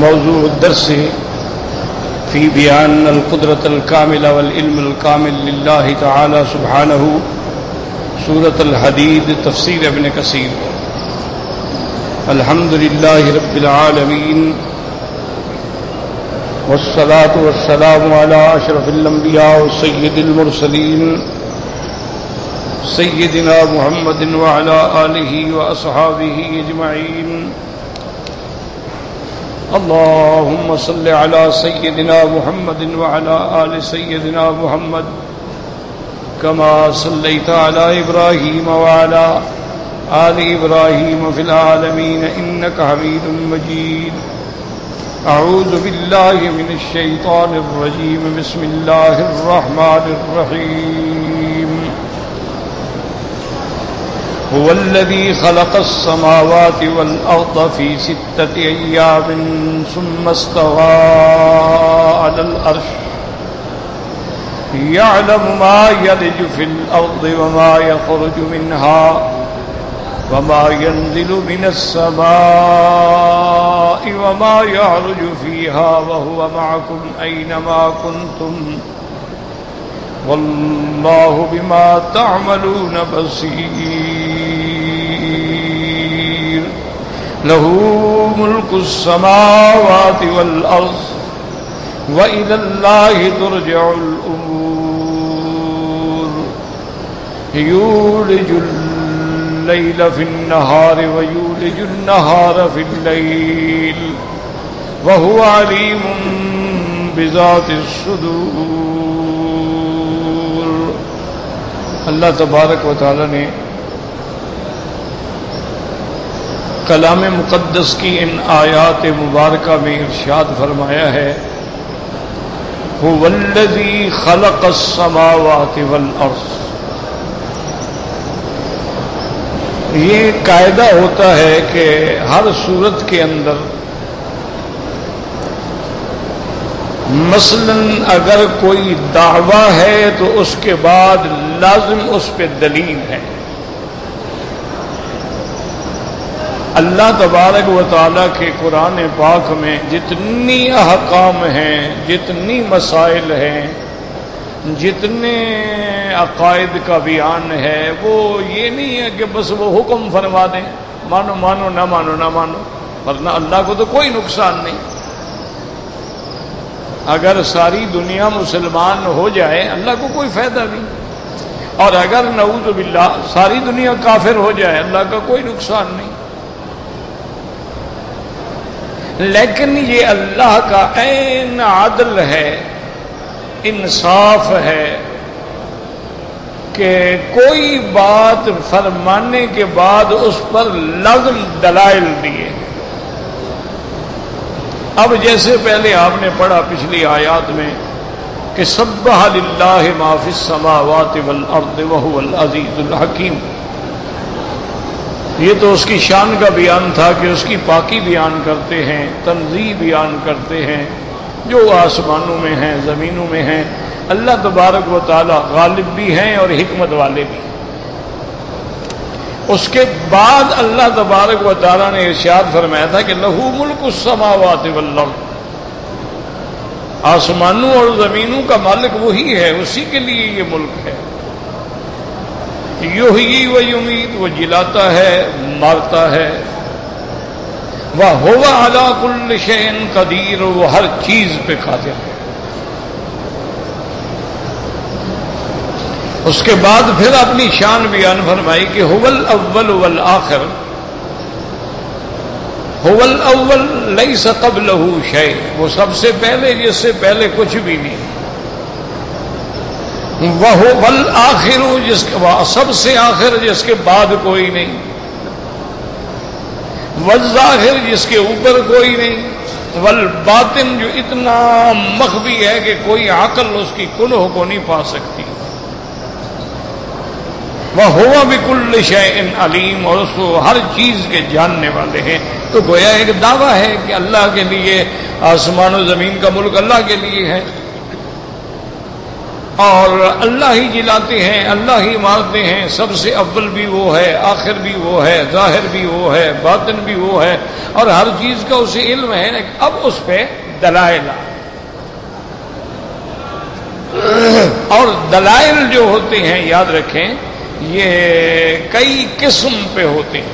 मौजूद दर्स फ़ी बयान अलक़ुदरत अलकामिल वल्इल्म अलकामिल लिल्लाहि तआला सुब्हानहु सूरत अलहदीद तफ़सीर इब्न कसीर। अल्हम्दुलिल्लाहि रब्बिल आलमीन वस्सलातु वस्सलामु अला अशरफिल अंबिया व सय्यिदिल मुरसलीन सय्यिदिना मुहम्मदिन व अला आलिहि व अस्हाबिहि अजमईन। अल्लाहुम्मा सल्लि अला सय्यिदिना मुहम्मदिन व अला आलि सय्यिदिना मुहम्मद कमा सल्लैता अला इब्राहीम व अला आलि इब्राहीम फ़िल आलमीन इन्नका हमीदुम मजीद। अऊज़ु बिल्लाहि मिनश शैतानिर रजीम बिस्मिल्लाहिर रहमानिर रहीम। هو الذي خلق السماوات والأرض في ستة أيام ثم استوى على العرش يعلم ما يلج في الأرض وما يخرج منها وما ينزل من السماء وما يعرج فيها وهو معكم أينما كنتم والله بما تعملون بصير। له ملك السماوات والأرض وإلى الله ترجع الأمور। يولج الليل في النهار ويولج النهار في الليل وهو عليم بذات الصدور। अल्लाह तबारक व तआला ने कलाम मुक़द्दस की इन आयात मुबारका में इरशाद फरमाया है हुवल्लज़ी ख़लक़स्समावाति वल अर्ज़। ये कायदा होता है कि हर सूरत के अंदर मसलन अगर कोई दावा है तो उसके बाद लाज़िम उस पे दलील है। अल्लाह तबारक व तआला के कुरान पाक में जितनी अहकाम हैं, जितनी मसाइल हैं, जितने अकायद का बयान है, वो ये नहीं है कि बस वो हुक्म फरमा दें, मानो मानो ना मानो ना मानो, वरना अल्लाह को तो कोई नुकसान नहीं। अगर सारी दुनिया मुसलमान हो जाए अल्लाह को कोई फ़ायदा नहीं, और अगर नऊज़ु बिल्लाह सारी दुनिया काफिर हो जाए अल्लाह का कोई नुकसान नहीं। लेकिन ये अल्लाह का ऐन आदल है, इंसाफ है कि कोई बात फरमाने के बाद उस पर लज़्म दलाइल दिए। अब जैसे पहले आपने पढ़ा पिछली आयात में कि सब्बह लिल्लाहि मा फ़िस समावाति वल अर्द व हुवल अज़ीज़ुल हकीम, ये तो उसकी शान का बयान था कि उसकी पाकी बयान करते हैं, तनज़ीह बयान करते हैं। जो आसमानों में हैं, ज़मीनों में हैं, अल्लाह तबारक व तआला गालिब भी हैं और हिकमत वाले भी। उसके बाद अल्लाह तबारक व तआला ने इरशाद फरमाया था कि लहू मुल्कुस समावाति वल अर्द, आसमानों और ज़मीनों का मालिक वही है, उसी के लिए ये मुल्क है। युहयी व युमीत, वो जिलाता है, मारता है। व हुवा अला कुल्लि शैइन कदीर, वो हर चीज़ पे कादिर है। उसके बाद फिर अपनी शान बयान फरमाई कि हुवल अव्वल वल आखिर। हुवल अव्वल लैस क़ब्लहू शै, वो सबसे पहले, जिससे पहले कुछ भी नहीं। व हुवल आखिर, जिसके सबसे आखिर, जिसके बाद कोई नहीं। वल ज़ाहिर, जिसके ऊपर कोई नहीं। वल बातिन, जो इतना मख़फ़ी है कि कोई अक़ल उसकी कुनह को नहीं पा सकती। वह हुआ बिकुल्ल शैइन अलीम, और उसको हर चीज़ के जानने वाले हैं। तो गोया एक दावा है कि अल्लाह के लिए आसमान और ज़मीन का मुल्क अल्लाह के लिए है। और अल्लाह ही जिलाते हैं, अल्लाह ही मारते हैं। सबसे अव्वल भी वो है, आखिर भी वो है, जाहिर भी वो है, बातिन भी वो है, और हर चीज़ का उसे इल्म है। अब उस पर दलाइल, और दलाइल जो होते हैं याद रखें ये कई किस्म पे होते हैं।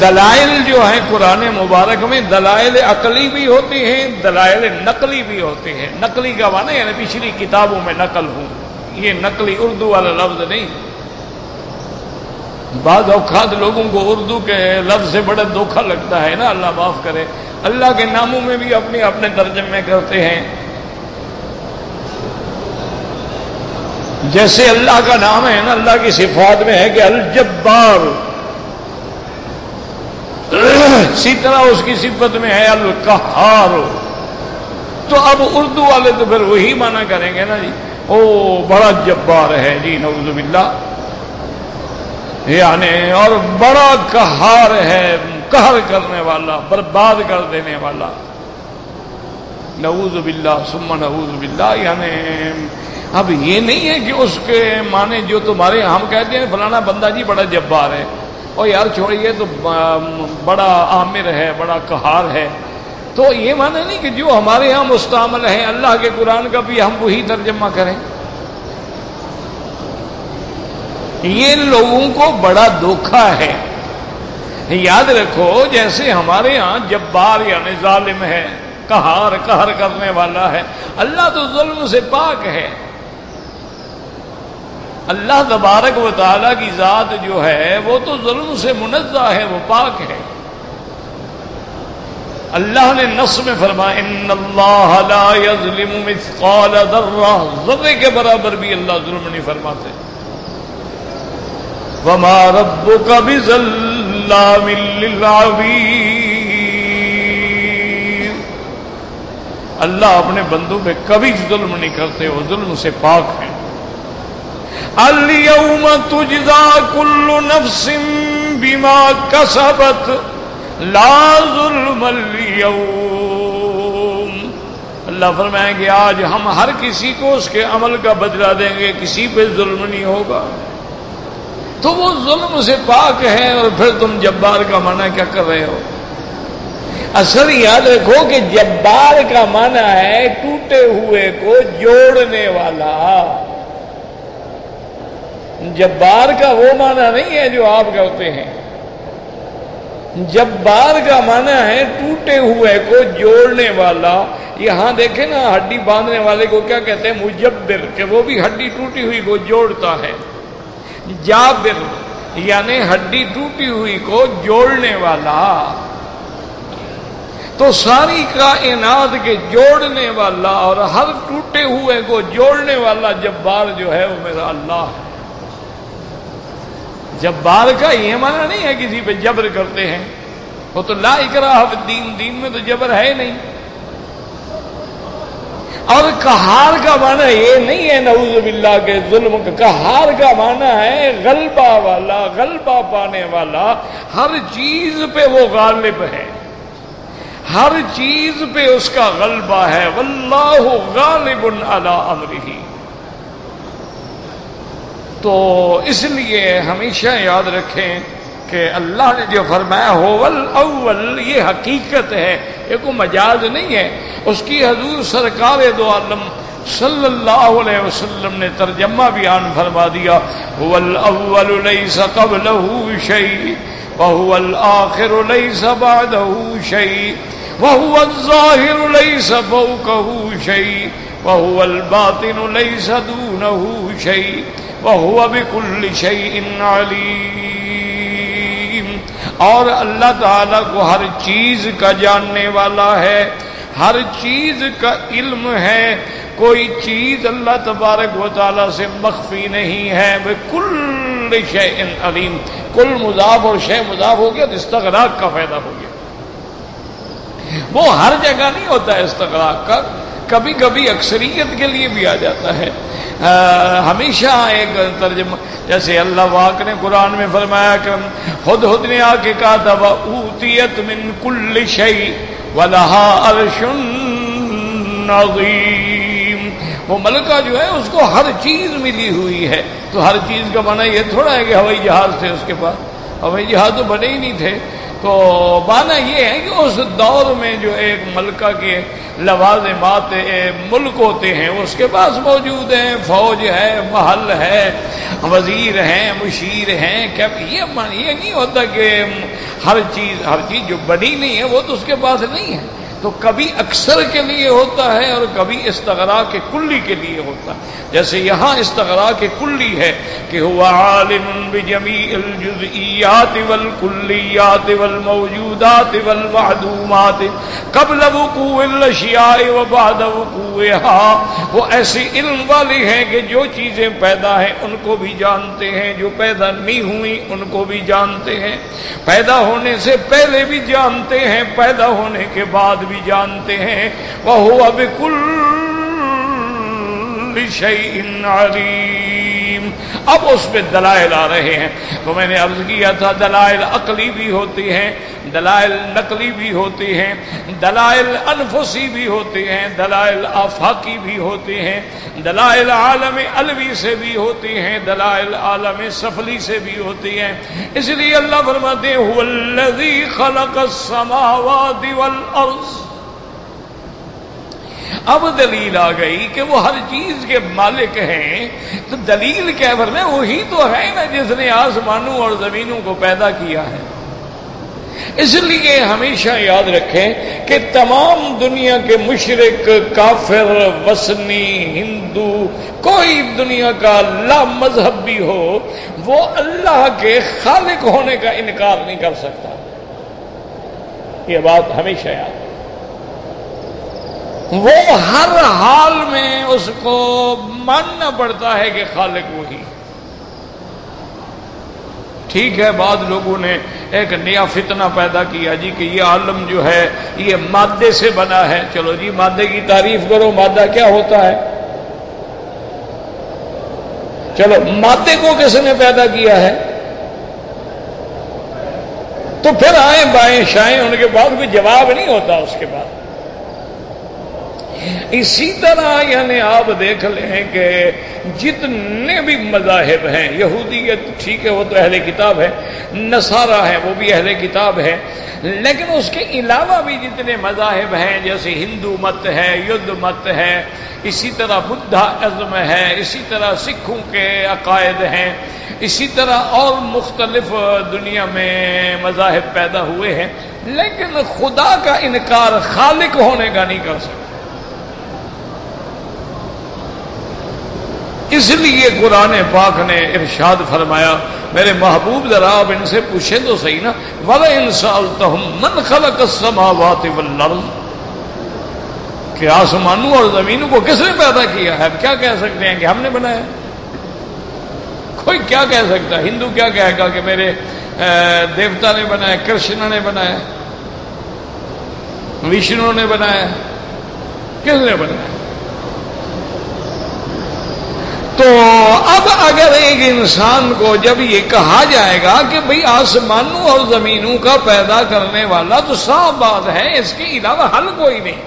दलाइल जो है कुरान मुबारक में दलाइल अकली भी होते हैं, दलाइल नकली भी होते हैं। नकली का माना यानी पिछली किताबों में नकल हूं, ये नकली उर्दू वाला लफ्ज नहीं। बाद औकात लोगों को उर्दू के लफ्ज से बड़ा धोखा लगता है ना, अल्लाह माफ करे। अल्लाह के नामों में भी अपने अपने तर्जमे करते हैं। जैसे अल्लाह का नाम है ना, अल्लाह की सिफात में है कि अल-जब्बार, इसी तरह उसकी सिफत में है अल-कहार। तो अब उर्दू वाले तो फिर वही माना करेंगे ना जी, ओ बड़ा जब्बार है जी, नऊज़ु बिल्लाह, यानी और बड़ा कहार है, कहर करने वाला, बर्बाद कर देने वाला, नऊज़ु बिल्लाह सुम्मा नऊज़ु बिल्लाह। यानी अब ये नहीं है कि उसके माने जो तुम्हारे हम कहते हैं फलाना बंदा जी बड़ा जब्बार है, और यार छोड़िए तो बड़ा आमिर है, बड़ा कहार है। तो ये माने नहीं कि जो हमारे यहाँ मुस्तामल है अल्लाह के कुरान का भी हम वही तर्जमा करें। ये लोगों को बड़ा धोखा है। याद रखो जैसे हमारे यहाँ जब्बार यानी जालिम है, कहार कहर करने वाला है। अल्लाह तो जुल्म से पाक है। अल्लाह तबारक व तआला की जात जो है वो तो जुल्म से मुनज़्ज़ा है, वो पाक है। अल्लाह ने नस में फरमाया इन्नल्लाह ला यज़लिमु मिस्क़ाल ज़र्रा, ज़र्रे के बराबर भी अल्लाह जुल्म नहीं फरमाते। वमा रब्बुका बिज़ल्लामिल लिल अबीद, अल्लाह अपने बंदों पे कभी जुल्म नहीं करते, वो जुल्म से पाक है। अल्यौम तुजज़ा कुल्लु नफ्सिन बिमा कसबत ला ज़ुल्म अल्यौम। अल्लाह फरमाएंगे आज हम हर किसी को उसके अमल का बदला देंगे, किसी पे जुल्म नहीं होगा। तो वो जुल्म से पाक है, और फिर तुम जब्बार का माना क्या कर रहे हो? असल याद रखो कि जब्बार का माना है टूटे हुए को जोड़ने वाला। जब्बार का वो माना नहीं है जो आप करते हैं। जब्बार का माना है टूटे हुए को जोड़ने वाला। यहां देखें ना, हड्डी बांधने वाले को क्या कहते हैं? मुजब्बिर, कि वो भी हड्डी टूटी हुई को जोड़ता है। जाबिर यानी हड्डी टूटी हुई को जोड़ने वाला। तो सारी कायनात के जोड़ने वाला और हर टूटे हुए को जोड़ने वाला जब्बार जो है वो मेरा अल्लाह है। जब्बार का ये माना नहीं है किसी पे जबर करते हैं, वो तो ला इकराह फीद्दीन, दीन में तो जबर है नहीं। और कहार का माना ये नहीं है नऊज़ु बिल्लाह के जुल्म का। कहार का माना है गलबा वाला, गलबा पाने वाला, हर चीज पे वो गालिब है, हर चीज पे उसका गलबा है। वल्लाहु गालिबुन अला अम्रिही। तो इसलिए हमेशा याद रखें कि अल्लाह ने जो फरमाया होवल अव्वल, ये हकीकत है, ये कोई मजाज नहीं है। उसकी हजूर सरकार दो आलम सल्लल्लाहु अलैहि वसल्लम ने तर्जमा बयान फरमा दिया, हुवल अव्वल लैसा क़ब्लहू शै व हुवल आखिर लैसा बअदहू शै व हुवल ज़ाहिर लैसा फ़ौक़हू शै व हुवल बातिन लैसा दूनहू शै वहुवा बिकुल्लि शैइन अलीम। और अल्लाह ताला को हर चीज का जानने वाला है, हर चीज का इल्म है, कोई चीज अल्लाह तबारक व तआला से मख्फी नहीं है। बिकुल्लि शैइन अलीम, कुल मुजाफ और शे मुजाफ हो गया तो इस्तग़राक़ का फायदा हो गया। वो हर जगह नहीं होता इस्तग़राक़ का, कभी कभी अक्सरियत के लिए भी आ जाता है। हमेशा एक तर्जमा, जैसे अल्लाह वाक ने कुरान में फरमाया कि खुद खुद ने आके कहा था वूतियत मिन कुल्लि शै वलहा अर्शुन अज़ीम। वो मलका जो है उसको हर चीज़ मिली हुई है। तो हर चीज़ का माना ये थोड़ा है कि हवाई जहाज़ थे उसके पास, हवाई जहाज़ तो बने ही नहीं थे। तो माना ये है कि उस दौर में जो एक मलका के लवाजमात मुल्क होते हैं उसके पास मौजूद हैं, फौज है, महल है, वजीर हैं, मुशीर हैं। क्या ये नहीं होता कि हर चीज़ जो बनी नहीं है वो तो उसके पास नहीं है। तो कभी अक्सर के लिए होता है और कभी इस्तग़रा के कुल्ली के लिए होता है। जैसे यहाँ इस्तग़रा के कुल्ली है कि हुवा आलिम बिजमीइल जुज़इयात वल कुल्लियात वल मौजूदात वल महदूमात क़ब्ल वक़ूइल अश्याइ व बअद वक़ूइहा। वो ऐसे इल्म वाले हैं कि जो चीज़ें पैदा हैं उनको भी जानते हैं, जो पैदा नहीं हुई उनको भी जानते हैं, पैदा होने से पहले भी जानते हैं, पैदा होने के बाद भी जानते हैं। वह हुआ बिकुल्लि शैइन अलीम। अब उस पर दलाइल आ रहे हैं। तो मैंने अर्ज किया था दलाइल अकली भी होती हैं, दलाइल नकली भी होते हैं, दलाइल अनफुसी भी होते हैं, दलाइल आफाकी भी होते हैं, दलाइल आलम अलवी से भी होते हैं, दलाइल आलम सफली से भी होती हैं। इसलिए अल्लाह फरमाते हैं हुवल्लज़ी खलक़स समावाति वल अर्ज़। अब दलील आ गई कि वो हर चीज के मालिक हैं। तो दलील क्या फरमाए, वही तो है ना जिसने आसमानों और जमीनों को पैदा किया है। इसलिए हमेशा याद रखें कि तमाम दुनिया के मुशरिक, काफिर, वसनी, हिंदू, कोई दुनिया का ला मजहब भी हो, वो अल्लाह के खालिक होने का इनकार नहीं कर सकता। ये बात हमेशा याद, वो हर हाल में उसको मानना पड़ता है कि खालिक वही। ठीक है, बाद लोगों ने एक नया फितना पैदा किया जी कि ये आलम जो है ये मादे से बना है। चलो जी मादे की तारीफ करो, मादा क्या होता है। चलो मादे को किसने पैदा किया है। तो फिर आए बाएं शाएं उनके बाद कोई जवाब नहीं होता उसके बाद। इसी तरह यानी आप देख लें कि जितने भी मज़ाहिब हैं, यहूदियत ठीक है वो तो अहले किताब है, नसारा है वो भी अहले किताब है, लेकिन उसके अलावा भी जितने मज़ाहिब हैं जैसे हिंदू मत है, युद्ध मत है, इसी तरह बुद्धा अज़म है, इसी तरह सिखों के अकायद हैं, इसी तरह और मुख्तलिफ दुनिया में मज़ाहिब पैदा हुए हैं, लेकिन खुदा का इनकार खालिक होने का नहीं कर सकता। इसलिए कुरान पाक ने इरशाद फरमाया, मेरे महबूब जरा आप इनसे पूछे तो सही ना, वला इन सअल्तहुम मन खलक़स समावाति वल अर्ज़, कि आसमानों और जमीनों को किसने पैदा किया है। अब क्या कह सकते हैं कि हमने बनाया। कोई क्या कह सकता है, हिंदू क्या कहेगा कि मेरे देवता ने बनाया, कृष्ण ने बनाया, विष्णु ने बनाया, किसने बनाया। तो अब अगर एक इंसान को जब ये कहा जाएगा कि भाई आसमानों और जमीनों का पैदा करने वाला, तो साफ बात है इसके अलावा हल कोई नहीं।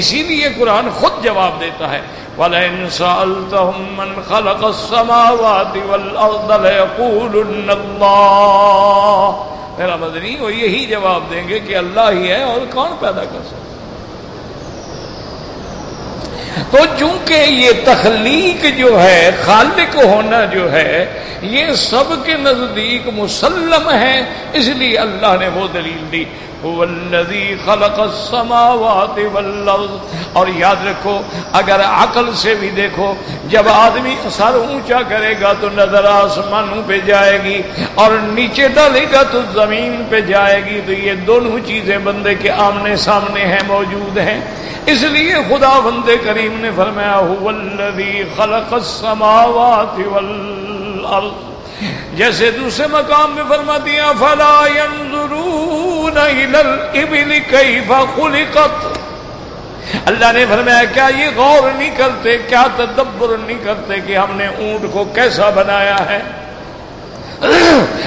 इसीलिए कुरान खुद जवाब देता है, वलइन सअल्तहुम मन खलक़स समावाति वल अर्ज़ लयक़ूलुन्न अल्लाह। मेरा मदनी वो यही जवाब देंगे कि अल्लाह ही है और कौन पैदा कर सकता। तो चूंकि ये तख्लीक जो है, खालिक होना जो है, ये सब के नजदीक मुसल्लम है। इसलिए अल्लाह ने वो दलील दी, हुवल्लज़ी खलक़स समावाति वल अर्ज़। और याद रखो अगर अकल से भी देखो, जब आदमी सर ऊंचा करेगा तो नजर आसमानों पे जाएगी और नीचे डालेगा तो जमीन पे जाएगी। तो ये दोनों चीजें बंदे के आमने सामने हैं, मौजूद हैं। इसलिए खुदा बंदे करीम ने फरमाया, हुवल्लज़ी खलक़स समावाति वल अर्ज़। जैसे दूसरे मकाम में फरमा दिया, फला यंजुरून इलल इबिल कैफा खुलिकत। अल्लाह ने फरमाया क्या ये गौर नहीं करते, क्या तदब्बर नहीं करते कि हमने ऊंट को कैसा बनाया है।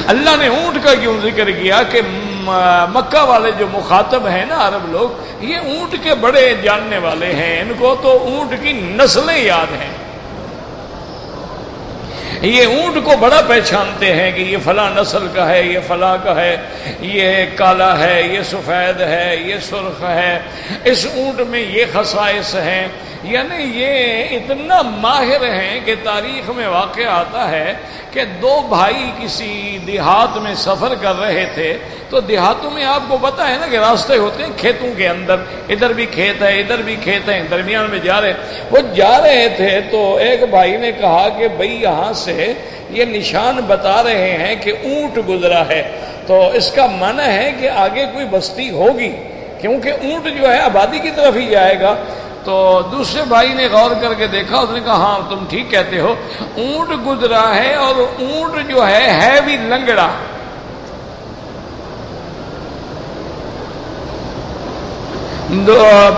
अल्लाह ने ऊंट का क्यों जिक्र किया कि मक्का वाले जो मुखातब हैं ना अरब लोग, ये ऊंट के बड़े जानने वाले हैं, इनको तो ऊंट की नस्लें याद हैं, ये ऊंट को बड़ा पहचानते हैं कि ये फला नस्ल का है, ये फला का है, ये काला है, ये सफ़ेद है, ये सुर्ख है, इस ऊंट में ये खसाइस हैं। यानी ये इतना माहिर हैं कि तारीख में वाक़या आता है कि दो भाई किसी देहात में सफ़र कर रहे थे। तो देहातों में आपको पता है ना कि रास्ते होते हैं खेतों के अंदर, इधर भी खेत है इधर भी खेत है, दरमियान में जा रहे, वो जा रहे थे। तो एक भाई ने कहा कि भाई यहाँ से ये निशान बता रहे हैं कि ऊँट गुजरा है, तो इसका माना है कि आगे कोई बस्ती होगी, क्योंकि ऊँट जो है आबादी की तरफ ही जाएगा। तो दूसरे भाई ने गौर करके देखा, उसने कहा हाँ तुम ठीक कहते हो, ऊंट गुजरा है और ऊंट जो है भी लंगड़ा।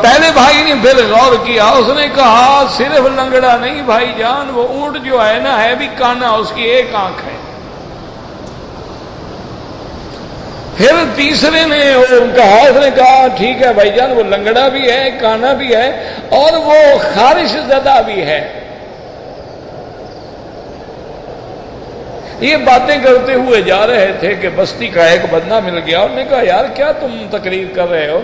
पहले भाई ने फिर गौर किया, उसने कहा सिर्फ लंगड़ा नहीं भाई जान, वो ऊंट जो है ना है भी काना, उसकी एक आंख है। फिर तीसरे ने कहा, उसने कहा ठीक है भाईजान, वो लंगड़ा भी है, काना भी है और वो खारिश ज़दा भी है। ये बातें करते हुए जा रहे थे कि बस्ती का एक बंदा मिल गया। उसने कहा यार क्या तुम तकरीर कर रहे हो?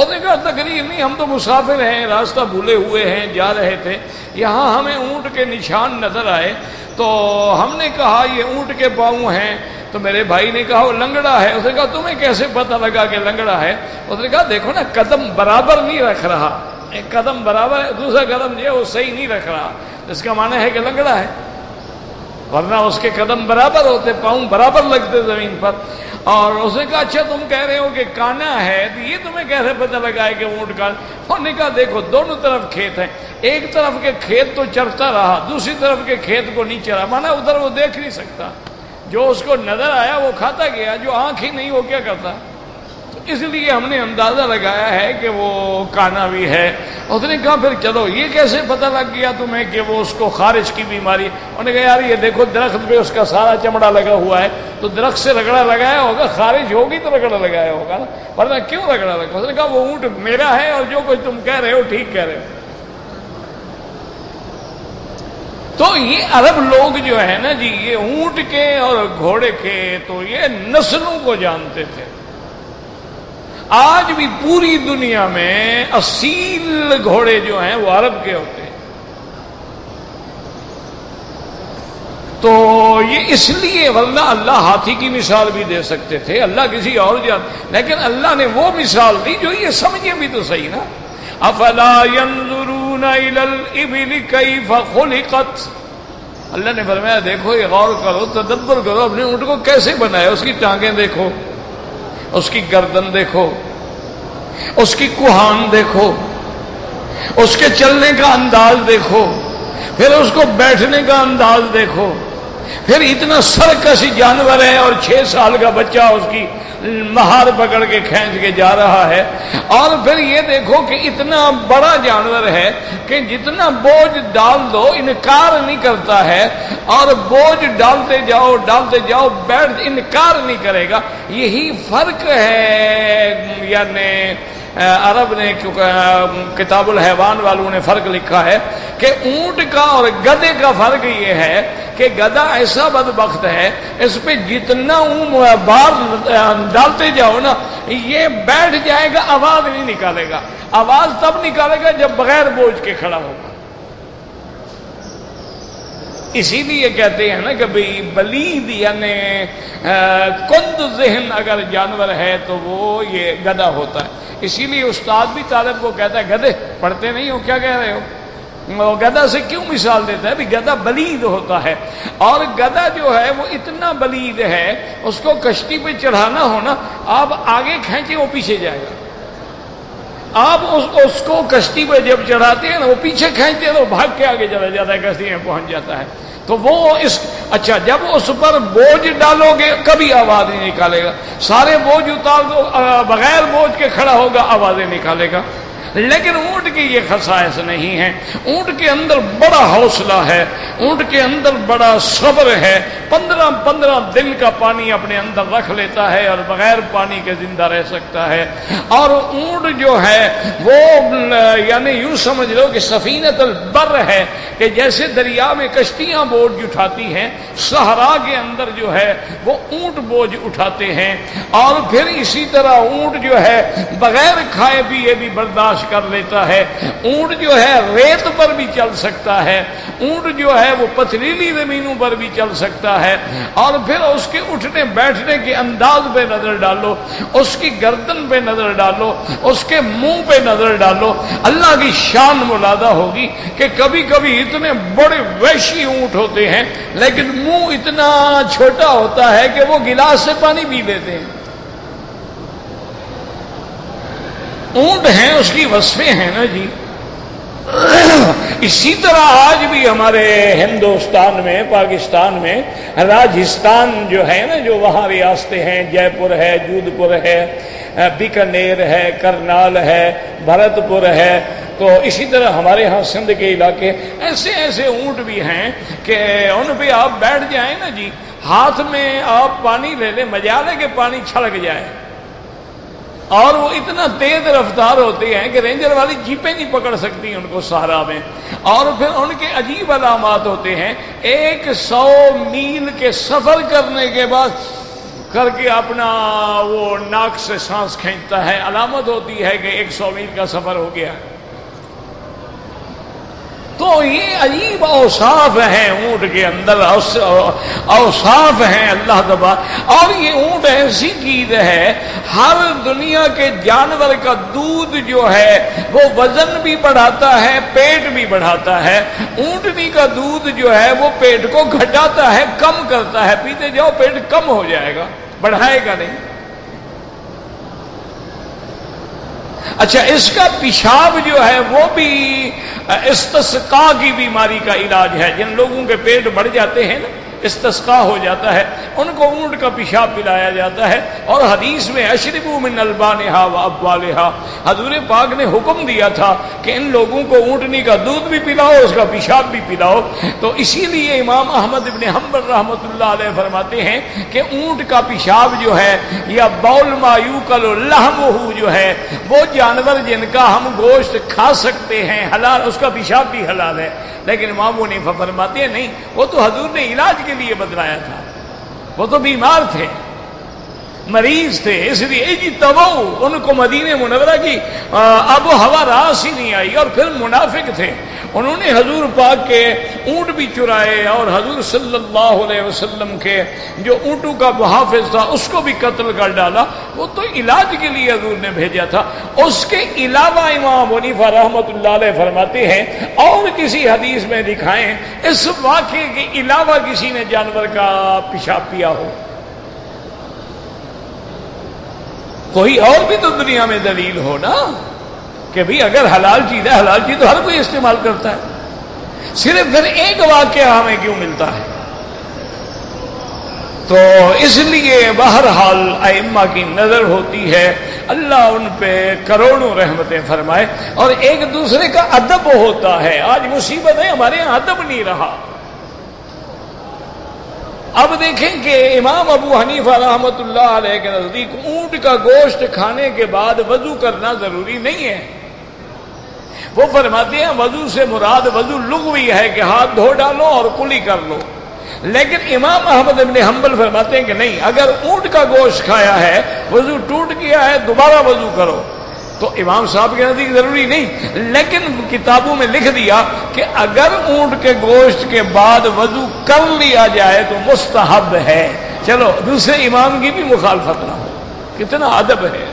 उसने कहा तकरीर नहीं, हम तो मुसाफिर हैं, रास्ता भूले हुए हैं, जा रहे थे, यहाँ हमें ऊँट के निशान नजर आए तो हमने कहा ये ऊँट के पाँव हैं। तो मेरे भाई ने कहा वो लंगड़ा है। उसने कहा तुम्हें कैसे पता लगा कि लंगड़ा है? उसने कहा देखो ना, कदम बराबर नहीं रख रहा, एक कदम बराबर है, दूसरा कदम जो है वो सही नहीं रख रहा, इसका माने है कि लंगड़ा है, वरना उसके कदम बराबर होते, पाँव बराबर लगते जमीन पर। और उसने कहा अच्छा तुम कह रहे हो कि काना है, तो ये तुम्हें कैसे पता लगा है कि ऊँट कान? उसने कहा देखो दोनों तरफ खेत हैं, एक तरफ के खेत तो चरता रहा, दूसरी तरफ के खेत को नहीं चरा, माना उधर वो देख नहीं सकता, जो उसको नजर आया वो खाता गया, जो आंख ही नहीं वो क्या करता। तो इसलिए हमने अंदाजा लगाया है कि वो काना भी है। उसने कहा फिर चलो ये कैसे पता लग गया तुम्हें कि वो उसको खारिश की बीमारी? उन्होंने कहा यार ये देखो दरख्त पे उसका सारा चमड़ा लगा हुआ है, तो दरख्त से रगड़ा लगाया होगा, खारिश होगी तो रगड़ा लगाया होगा ना, वरना क्यों रगड़ा लगा? उसने कहा वो ऊँट मेरा है और जो कुछ तुम कह रहे हो ठीक कह रहे हो। तो ये अरब लोग जो है ना जी, ये ऊंट के और घोड़े के तो ये नस्लों को जानते थे। आज भी पूरी दुनिया में असील घोड़े जो हैं वो अरब के होते हैं। तो ये इसलिए, वरना अल्लाह हाथी की मिसाल भी दे सकते थे, अल्लाह किसी और जात, लेकिन अल्लाह ने वो मिसाल दी जो ये समझे भी तो सही ना। अफला यंजुरूना इलल इबिल कैफ खुलिकत, अल्लाह ने फरमाया देखो ये गौर करो, तदब्बर करो, अपने ऊँट को कैसे बनाया, उसकी टांगें देखो, उसकी गर्दन देखो, उसकी कुहान देखो, उसके चलने का अंदाज देखो, फिर उसको बैठने का अंदाज देखो, फिर इतना सरकश जानवर है और 6 साल का बच्चा उसकी महार पकड़ के खींच के जा रहा है। और फिर ये देखो कि इतना बड़ा जानवर है कि जितना बोझ डाल दो इनकार नहीं करता है, और बोझ डालते जाओ बैठ इनकार नहीं करेगा। यही फर्क है, यानी अरब ने, किताबुल हैवान वालों ने फर्क लिखा है कि ऊंट का और गधे का फर्क ये है कि गधा ऐसा बदबख्त है, इस पे जितना बार डालते जाओ ना ये बैठ जाएगा, आवाज नहीं निकालेगा। आवाज तब निकालेगा जब बगैर बोझ के खड़ा होगा। इसीलिए कहते हैं ना कि भाई बलीद यानी कुंद जहन अगर जानवर है तो वो ये गधा होता है। इसीलिए उस्ताद भी तालब को कहता है गधे पढ़ते नहीं हो, क्या कह रहे हो? गधा से क्यों मिसाल देता है? भी गधा बलीद होता है, और गधा जो है वो इतना बलीद है, उसको कश्ती पे चढ़ाना हो ना, आप आगे खींचे वो पीछे जाएगा, आप उसको कश्ती पे जब चढ़ाते हैं ना वो पीछे खींचते हैं तो भाग के आगे चला जाता है, कश्ती में पहुंच जाता है। तो वो अच्छा जब उस पर बोझ डालोगे कभी आवाज नहीं निकालेगा, सारे बोझ उतार दो बगैर बोझ के खड़ा होगा, आवाजें निकालेगा। लेकिन ऊँट की ये खसाइस नहीं है। ऊँट के अंदर बड़ा हौसला है, ऊँट के अंदर बड़ा सब्र है, 15-15 दिन का पानी अपने अंदर रख लेता है और बगैर पानी के जिंदा रह सकता है। और ऊँट जो है वो यानी यूँ समझ लो कि सफीनतुल बर्र है कि जैसे दरिया में कश्तियाँ बोझ उठाती हैं, सहरा के अंदर जो है वो ऊँट बोझ उठाते हैं। और फिर इसी तरह ऊँट जो है बगैर खाए पिए भी बर्दाश्त कर लेता है। ऊँट जो है रेत पर भी चल सकता है, ऊँट जो है वो पथरीली जमीनों पर भी चल सकता है। और फिर उसके उठने बैठने के अंदाज पे नजर डालो, उसकी गर्दन पे नजर डालो, उसके मुंह पे नजर डालो, अल्लाह की शान मुलादा होगी कि कभी कभी इतने बड़े वैशी ऊँट होते हैं लेकिन मुंह इतना छोटा होता है कि वो गिलास से पानी पी लेते हैं। ऊंट हैं, उसकी वस्फें हैं ना जी। इसी तरह आज भी हमारे हिंदुस्तान में, पाकिस्तान में, राजस्थान जो है ना, जो वहाँ रियासतें हैं, जयपुर है, जोधपुर है, बीकानेर है, करनाल है, भरतपुर है, तो इसी तरह हमारे यहाँ सिंध के इलाके ऐसे ऐसे ऊंट भी हैं कि उन पर आप बैठ जाए ना जी, हाथ में आप पानी ले लें, मजा ले के पानी छलक जाए। और वो इतना तेज रफ्तार होते हैं कि रेंजर वाली जीपें नहीं पकड़ सकती उनको सहारा में। और फिर उनके अजीब अलामात होते हैं, 100 मील के सफर करने के बाद करके अपना वो नाक से सांस खींचता है, अलामत होती है कि 100 मील का सफर हो गया। तो ये अजीब औसाफ हैं ऊँट के अंदर, औसाफ हैं अल्लाह तबा। और ये ऊँट ऐसी चीज है, हर दुनिया के जानवर का दूध जो है वो वजन भी बढ़ाता है, पेट भी बढ़ाता है। ऊँटनी का दूध जो है वो पेट को घटाता है, कम करता है। पीते जाओ पेट कम हो जाएगा, बढ़ाएगा नहीं। अच्छा, इसका पेशाब जो है वो भी इस्तिस्का की बीमारी का इलाज है। जिन लोगों के पेट बढ़ जाते हैं ना, इस्तिस्का हो जाता है, उनको ऊँट का पेशाब पिलाया जाता है। और हदीस में अशरबू मिन अलबानिहा व अबवालिहा, हजूर पाक ने हुक्म दिया था कि इन लोगों को ऊँटनी का दूध भी पिलाओ, उसका पेशाब भी पिलाओ। तो इसीलिए इमाम अहमद इब्न हम्बल रहमतुल्लाह अलैह फरमाते हैं कि ऊँट का पेशाब जो है या बौल मायूकल लहमुहू जो है, वो जानवर जिनका हम गोश्त खा सकते हैं हलाल, उसका पेशाब भी हलाल है। लेकिन इमाम ने फरमाते हैं नहीं, वो तो हजूर ने इलाज के लिए बतलाया था, वो तो बीमार थे, मरीज थे, इसलिए जी तब उनको मदीने मुनव्वरा की अब हवा रास ही नहीं आई। और फिर मुनाफिक थे, उन्होंने हजूर पाक के ऊँट भी चुराए और हजूर सल्लल्लाहु अलैहि वसल्लम के जो ऊँटों का मुहाफिज था उसको भी कत्ल कर डाला। वो तो इलाज के लिए हजूर ने भेजा था। उसके अलावा इमाम हनीफा रहमतुल्लाह अलैह फरमाते हैं और किसी हदीस में दिखाएं इस वाक़े के अलावा किसी ने जानवर का पेशाब पिया हो, कोई और भी तो दुनिया में दलील हो ना कि भाई अगर हलाल चीज है, हलाल चीज तो हर कोई इस्तेमाल करता है, सिर्फ फिर एक वाकया हमें क्यों मिलता है? तो इसलिए बहरहाल अइम्मा की नजर होती है, अल्लाह उन पे करोड़ों रहमतें फरमाए। और एक दूसरे का अदब होता है। आज मुसीबत है, हमारे यहाँ अदब नहीं रहा। अब देखें कि इमाम अबू हनीफा रहमतुल्लाह अलैह के नजदीक ऊँट का गोश्त खाने के बाद वजू करना जरूरी नहीं है। वो फरमाते हैं वजू से मुराद वजू लुग़वी है कि हाथ धो डालो और कुली कर लो। लेकिन इमाम अहमद इब्न हम्बल फरमाते हैं कि नहीं, अगर ऊँट का गोश्त खाया है, वजू टूट गया है, दोबारा वजू करो। तो इमाम साहब के नजदीक जरूरी नहीं, लेकिन किताबों में लिख दिया कि अगर ऊँट के गोश्त के बाद वजू कर लिया जाए तो मुस्तहब है। चलो, दूसरे इमाम की भी मुखालफत ना हो। कितना अदब है,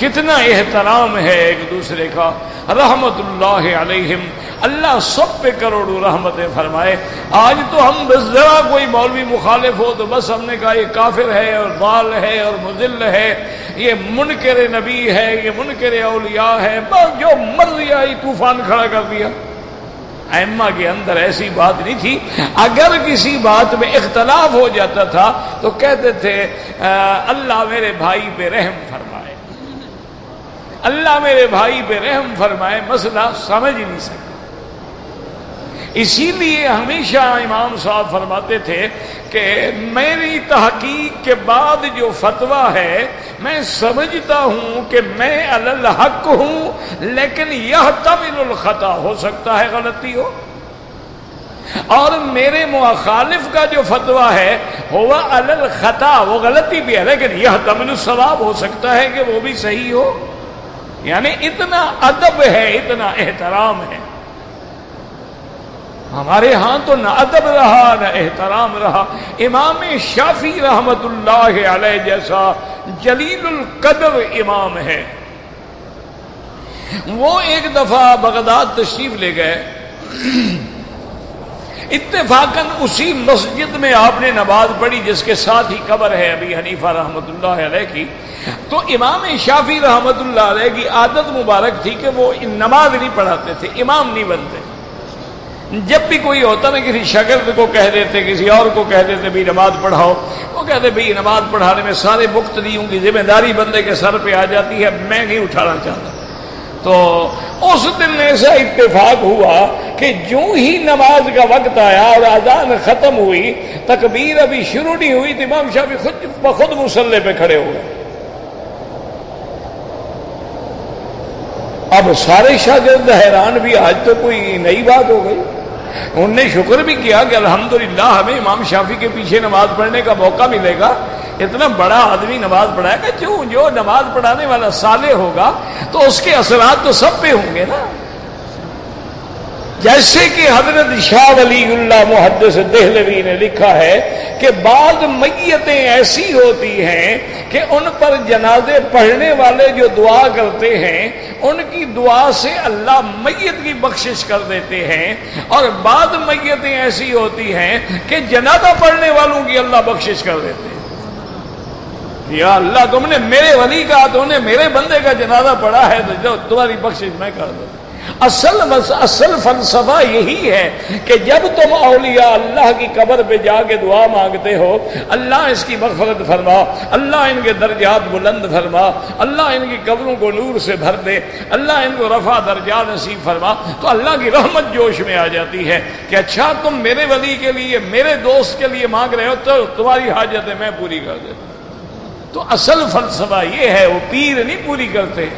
कितना एहतराम है एक दूसरे का। रहमतुल्लाह अलैहिम, अल्लाह सब पे करोड़ों रहमतें फरमाए। आज तो हम बस जरा कोई मौलवी मुखालिफ हो तो बस हमने कहा ये काफिर है और बाल है और मुजिल है, ये मुनकर नबी है, ये मुनकर औलिया है, बस जो मर्जी आई तूफान खड़ा कर दिया। अइम्मा के अंदर ऐसी बात नहीं थी। अगर किसी बात में इख्तलाफ हो जाता था तो कहते थे अल्लाह मेरे भाई पे रहम फरमाए, अल्लाह मेरे भाई पे रहम फरमाए, मसला समझ ही नहीं सका। इसीलिए हमेशा इमाम साहब फरमाते थे कि मेरी तहकीक के बाद जो फतवा है मैं समझता हूं कि मैं अलल हक हूं, लेकिन यह तबिल खता हो सकता है गलती हो। और मेरे मुखालिफ का जो फतवा है हुआ अलल खता, वो गलती भी है लेकिन यह तबिल सवाब हो सकता है कि वो भी सही हो। यानी इतना अदब है, इतना एहतराम है। हमारे यहां तो ना अदब रहा ना एहतराम रहा। इमाम शाफी रहमतुल्लाह अलैह जैसा जलीलुल कदर इमाम है। वो एक दफा बगदाद तशरीफ ले गए, इत्तेफाकन उसी मस्जिद में आपने नमाज पढ़ी जिसके साथ ही कब्र है अभी हनीफा रहमतुल्लाह अलैह की। तो इमाम शाफी रहमतुल्लाह अलैह की आदत मुबारक थी कि वो नमाज नहीं पढ़ाते थे, इमाम नहीं बनते। जब भी कोई होता ना, किसी शागिर्द को कह देते, किसी और को कह देते भाई नमाज पढ़ाओ, वो कहते भाई नमाज पढ़ाने में सारे मुख्तदियों की जिम्मेदारी बंदे के सर पे आ जाती है, मैं नहीं उठाना चाहता। तो उस दिन ऐसा इत्तेफाक हुआ कि जो ही नमाज का वक्त आया और आजान खत्म हुई, तकबीर अभी शुरू नहीं हुई, इमाम शाफी खुद ब खुद मुसल्ले पे खड़े हो गए। अब सारे शागिर्द हैरान भी, आज तो कोई नई बात हो गई। उनने शुक्र भी किया कि अल्हम्दुलिल्लाह हमें इमाम शाफी के पीछे नमाज पढ़ने का मौका मिलेगा, इतना बड़ा आदमी नमाज पढ़ाएगा। जो जो नमाज पढ़ाने वाला साले होगा तो उसके असरात तो सब पे होंगे ना। जैसे कि हजरत शाह वलीउल्लाह मुहद्दिस देहलवी ने लिखा है कि बाद मैयतें ऐसी होती हैं कि उन पर जनाजे पढ़ने वाले जो दुआ करते हैं, उनकी दुआ से अल्लाह मैयत की बख्शिश कर देते हैं, और बाद मैयतें ऐसी होती हैं कि जनाजा पढ़ने वालों की अल्लाह बख्शिश कर देते हैं। या अल्लाह, तुमने मेरे वली का, तुमने मेरे बंदे का जनाजा पढ़ा है तो जो तुम्हारी बख्शिश मैं कर देता। असल फलसफा यही है कि जब तुम औलिया अल्लाह की कब्र पे जाके दुआ मांगते हो, अल्लाह इसकी मग़फ़िरत फरमा, अल्लाह इनके दर्जात बुलंद फरमा, अल्लाह इनकी कब्रों को नूर से भर दे, अल्लाह इनको रफ़ा दर्जा नसीब फरमा, तो अल्लाह की रहमत जोश में आ जाती है कि अच्छा तुम मेरे वली के लिए, मेरे दोस्त के लिए मांग रहे हो तो तुम्हारी हाजतें मैं पूरी कर देता। तो असल फलसफा ये है, वो पीर नहीं पूरी करते,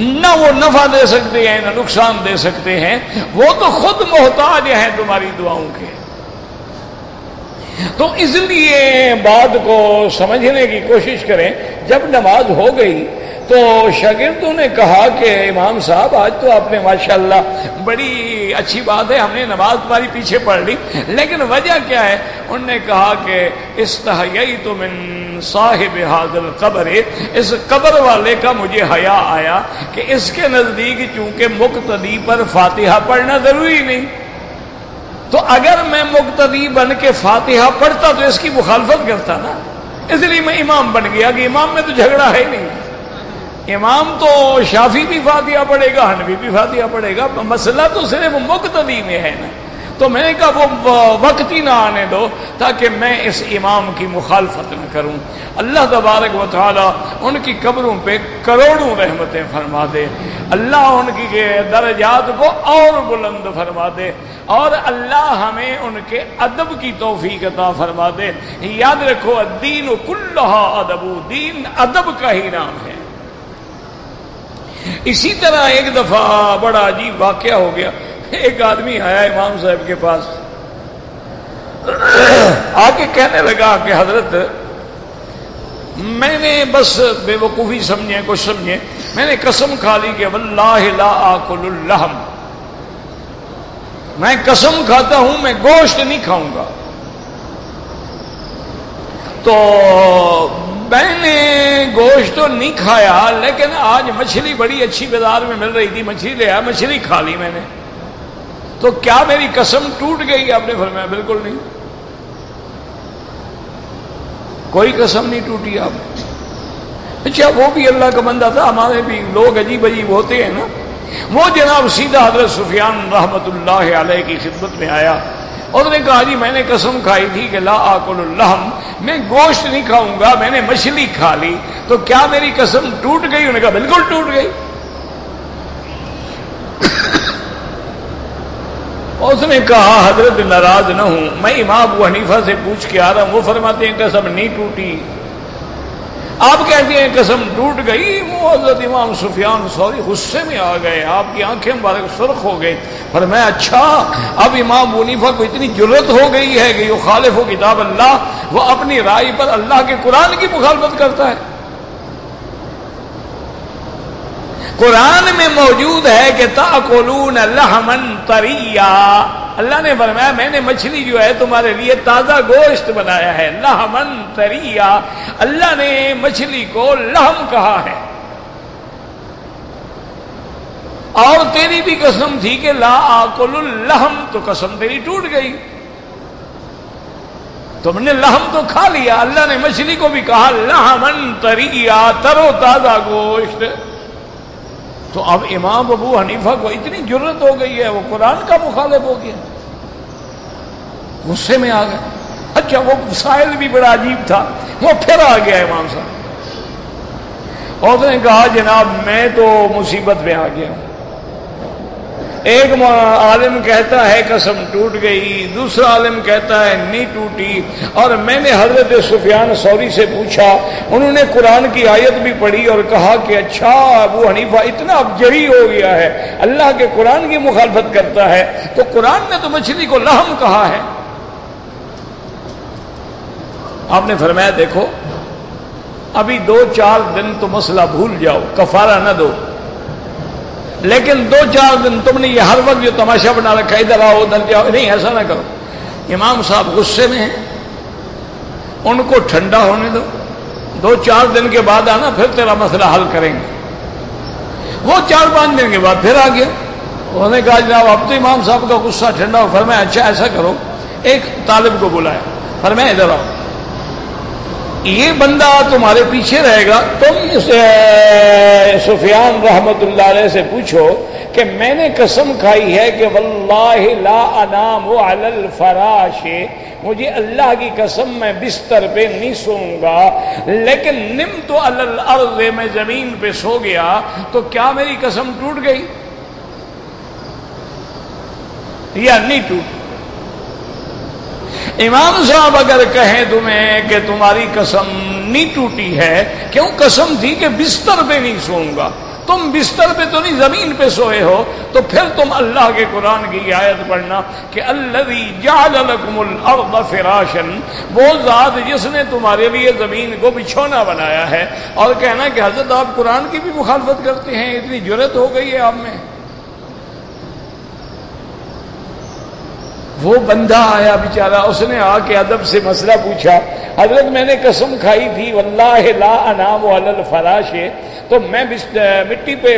ना वो नफा दे सकते हैं ना नुकसान दे सकते हैं, वो तो खुद मोहताज हैं तुम्हारी दुआओं के। तो इसलिए बात को समझने की कोशिश करें। जब नमाज हो गई तो शागिर्दों ने कहा कि इमाम साहब आज तो आपने माशाल्लाह, बड़ी अच्छी बात है, हमने नमाज तुम्हारी पीछे पढ़ ली, लेकिन वजह क्या है? उनने कहा कि इस्तहययतु मिन साहिब हाज़िल कब्र, इस कब्र वाले का मुझे हया आया कि इसके नज़दीक चूंकि मुक्तदी पर फातिहा पढ़ना ज़रूरी नहीं, तो अगर मैं मुक्तदी बन के फातिहा पढ़ता तो इसकी मुखालफत करता ना, इसलिए मैं इमाम बन गया कि इमाम में तो झगड़ा है नहीं। इमाम तो शाफी भी फातिहा पढ़ेगा, हनवी भी फातिहा पढ़ेगा, मसला तो सिर्फ मुक्तदी में है ना। तो मैंने कहा वो वक्त ही ना आने दो ताकि मैं इस इमाम की मुखालफत न करूं। अल्लाह तबारक व तआला उनकी कब्रों पे करोड़ों रहमतें फरमा दे, अल्लाह उनकी दर्जात को और बुलंद फरमा दे, और अल्लाह हमें उनके अदब की तौफीक अता फरमा दे। याद रखो दीन कुल्लहा अदबू, दीन अदब का ही नाम है। इसी तरह एक दफा बड़ा अजीब वाकया हो गया। एक आदमी आया इमाम साहब के पास, आके कहने लगा कि हजरत मैंने बस बेवकूफ़ी समझे, कुछ समझे, मैंने कसम खा ली कि वल्लाहि ला आकुलुल लहम, मैं कसम खाता हूं मैं गोश्त नहीं खाऊंगा। तो मैंने गोश्त तो नहीं खाया, लेकिन आज मछली बड़ी अच्छी बाजार में मिल रही थी, मछली ले आया, मछली खा ली मैंने, तो क्या मेरी कसम टूट गई? आपने फरमाया बिल्कुल नहीं, कोई कसम नहीं टूटी आप। अच्छा, वो भी अल्लाह का बंदा था। हमारे भी लोग अजीब अजीब होते हैं ना। वो जनाब सीधा हजरत सुफियान रहमतुल्लाह अलैह की खिदमत में आया उसने कहा जी मैंने कसम खाई थी कि ला आकुल लहम, मैं गोश्त नहीं खाऊंगा, मैंने मछली खा ली, तो क्या मेरी कसम टूट गई? उन्होंने कहा बिल्कुल टूट गई। उसने कहा हजरत नाराज ना हूं, मैं इमाम अबू हनीफा से पूछ के आ रहा हूं, वो फरमाते हैं कसम नहीं टूटी, आप कहते हैं कसम टूट गई। वो हजरत इमाम सुफियान सौरी गुस्से में आ गए, आपकी आंखें मुबारक सुर्ख हो गई। पर मैं अच्छा, अब इमाम मुनीफा को इतनी जुर्रत हो गई है कि यो खालिफ हो किताब अल्लाह, वह अपनी राय पर अल्लाह के कुरान की मुखालफत करता है। कुरान में मौजूद है कि ताकुलून लहमन तरिया, अल्लाह ने फरमाया मैंने मछली जो है तुम्हारे लिए ताजा गोश्त बनाया है। लहमन तरिया, अल्लाह ने मछली को लहम कहा है। और तेरी भी कसम थी कि ला आकुलुल लहम, तो कसम तेरी टूट गई, तुमने लहम तो खा लिया। अल्लाह ने मछली को भी कहा लहमन तरिया, तरो ताजा गोश्त। तो अब इमाम अबू हनीफा को इतनी जुर्रत हो गई है, वो कुरान का मुखालिफ हो गया, गुस्से में आ गया। अच्छा वो साहिल भी बड़ा अजीब था, वो फिर आ गया इमाम साहब, और उसने कहा जनाब मैं तो मुसीबत में आ गया हूं। एक आलिम कहता है कसम टूट गई, दूसरा आलिम कहता है नहीं टूटी, और मैंने हजरत सुफियान सौरी से पूछा, उन्होंने कुरान की आयत भी पढ़ी और कहा कि अच्छा अबू हनीफा इतना अबजरी हो गया है, अल्लाह के कुरान की मुखालफत करता है, तो कुरान ने तो मछली को लहम कहा है। आपने फरमाया देखो अभी 2-4 दिन तो मसला भूल जाओ, कफारा ना दो, लेकिन 2-4 दिन तुमने ये हर वक्त जो तमाशा बना रखा है इधर आओ उधर जाओ, नहीं ऐसा ना करो। इमाम साहब गुस्से में हैं, उनको ठंडा होने दो, 2-4 दिन के बाद आना, फिर तेरा मसला हल करेंगे। वो 4-5 दिन के बाद फिर आ गया, उन्होंने कहा जनाब अब तो इमाम साहब का गुस्सा ठंडा हो। फरमाया अच्छा ऐसा करो, एक तालिब को बुलाया, फरमाया इधर आओ, ये बंदा तुम्हारे पीछे रहेगा, तुम सुफियान रहमतुल्लाह अलैह से पूछो कि मैंने कसम खाई है कि वल्लाहि ला अनामु अलल फराश, मुझे अल्लाह की कसम मैं बिस्तर पे नहीं सोऊंगा, लेकिन निम्तु अलल अर्ज़, मैं जमीन पे सो गया, तो क्या मेरी कसम टूट गई या नहीं टूट? इमाम साहब अगर कहें तुम्हें कि तुम्हारी कसम नहीं टूटी है, क्यों? कसम थी कि बिस्तर पे नहीं सोऊंगा, तुम बिस्तर पे तो नहीं जमीन पे सोए हो, तो फिर तुम अल्लाह के कुरान की आयत पढ़ना कि अल्लज़ी जअल लकुमुल अर्द फ़िराशन, वो ज़ात जिसने तुम्हारे लिए जमीन को बिछौना बनाया है, और कहना कि हजरत आप कुरान की भी मुखालफत करते हैं, इतनी जुर्रत हो गई है आप में। वो बंदा आया बेचारा, उसने आके अदब से मसला पूछा, हजरत मैंने कसम खाई थी वल्लाहि ला अनामु अलल फराश, तो मैं मिट्टी पे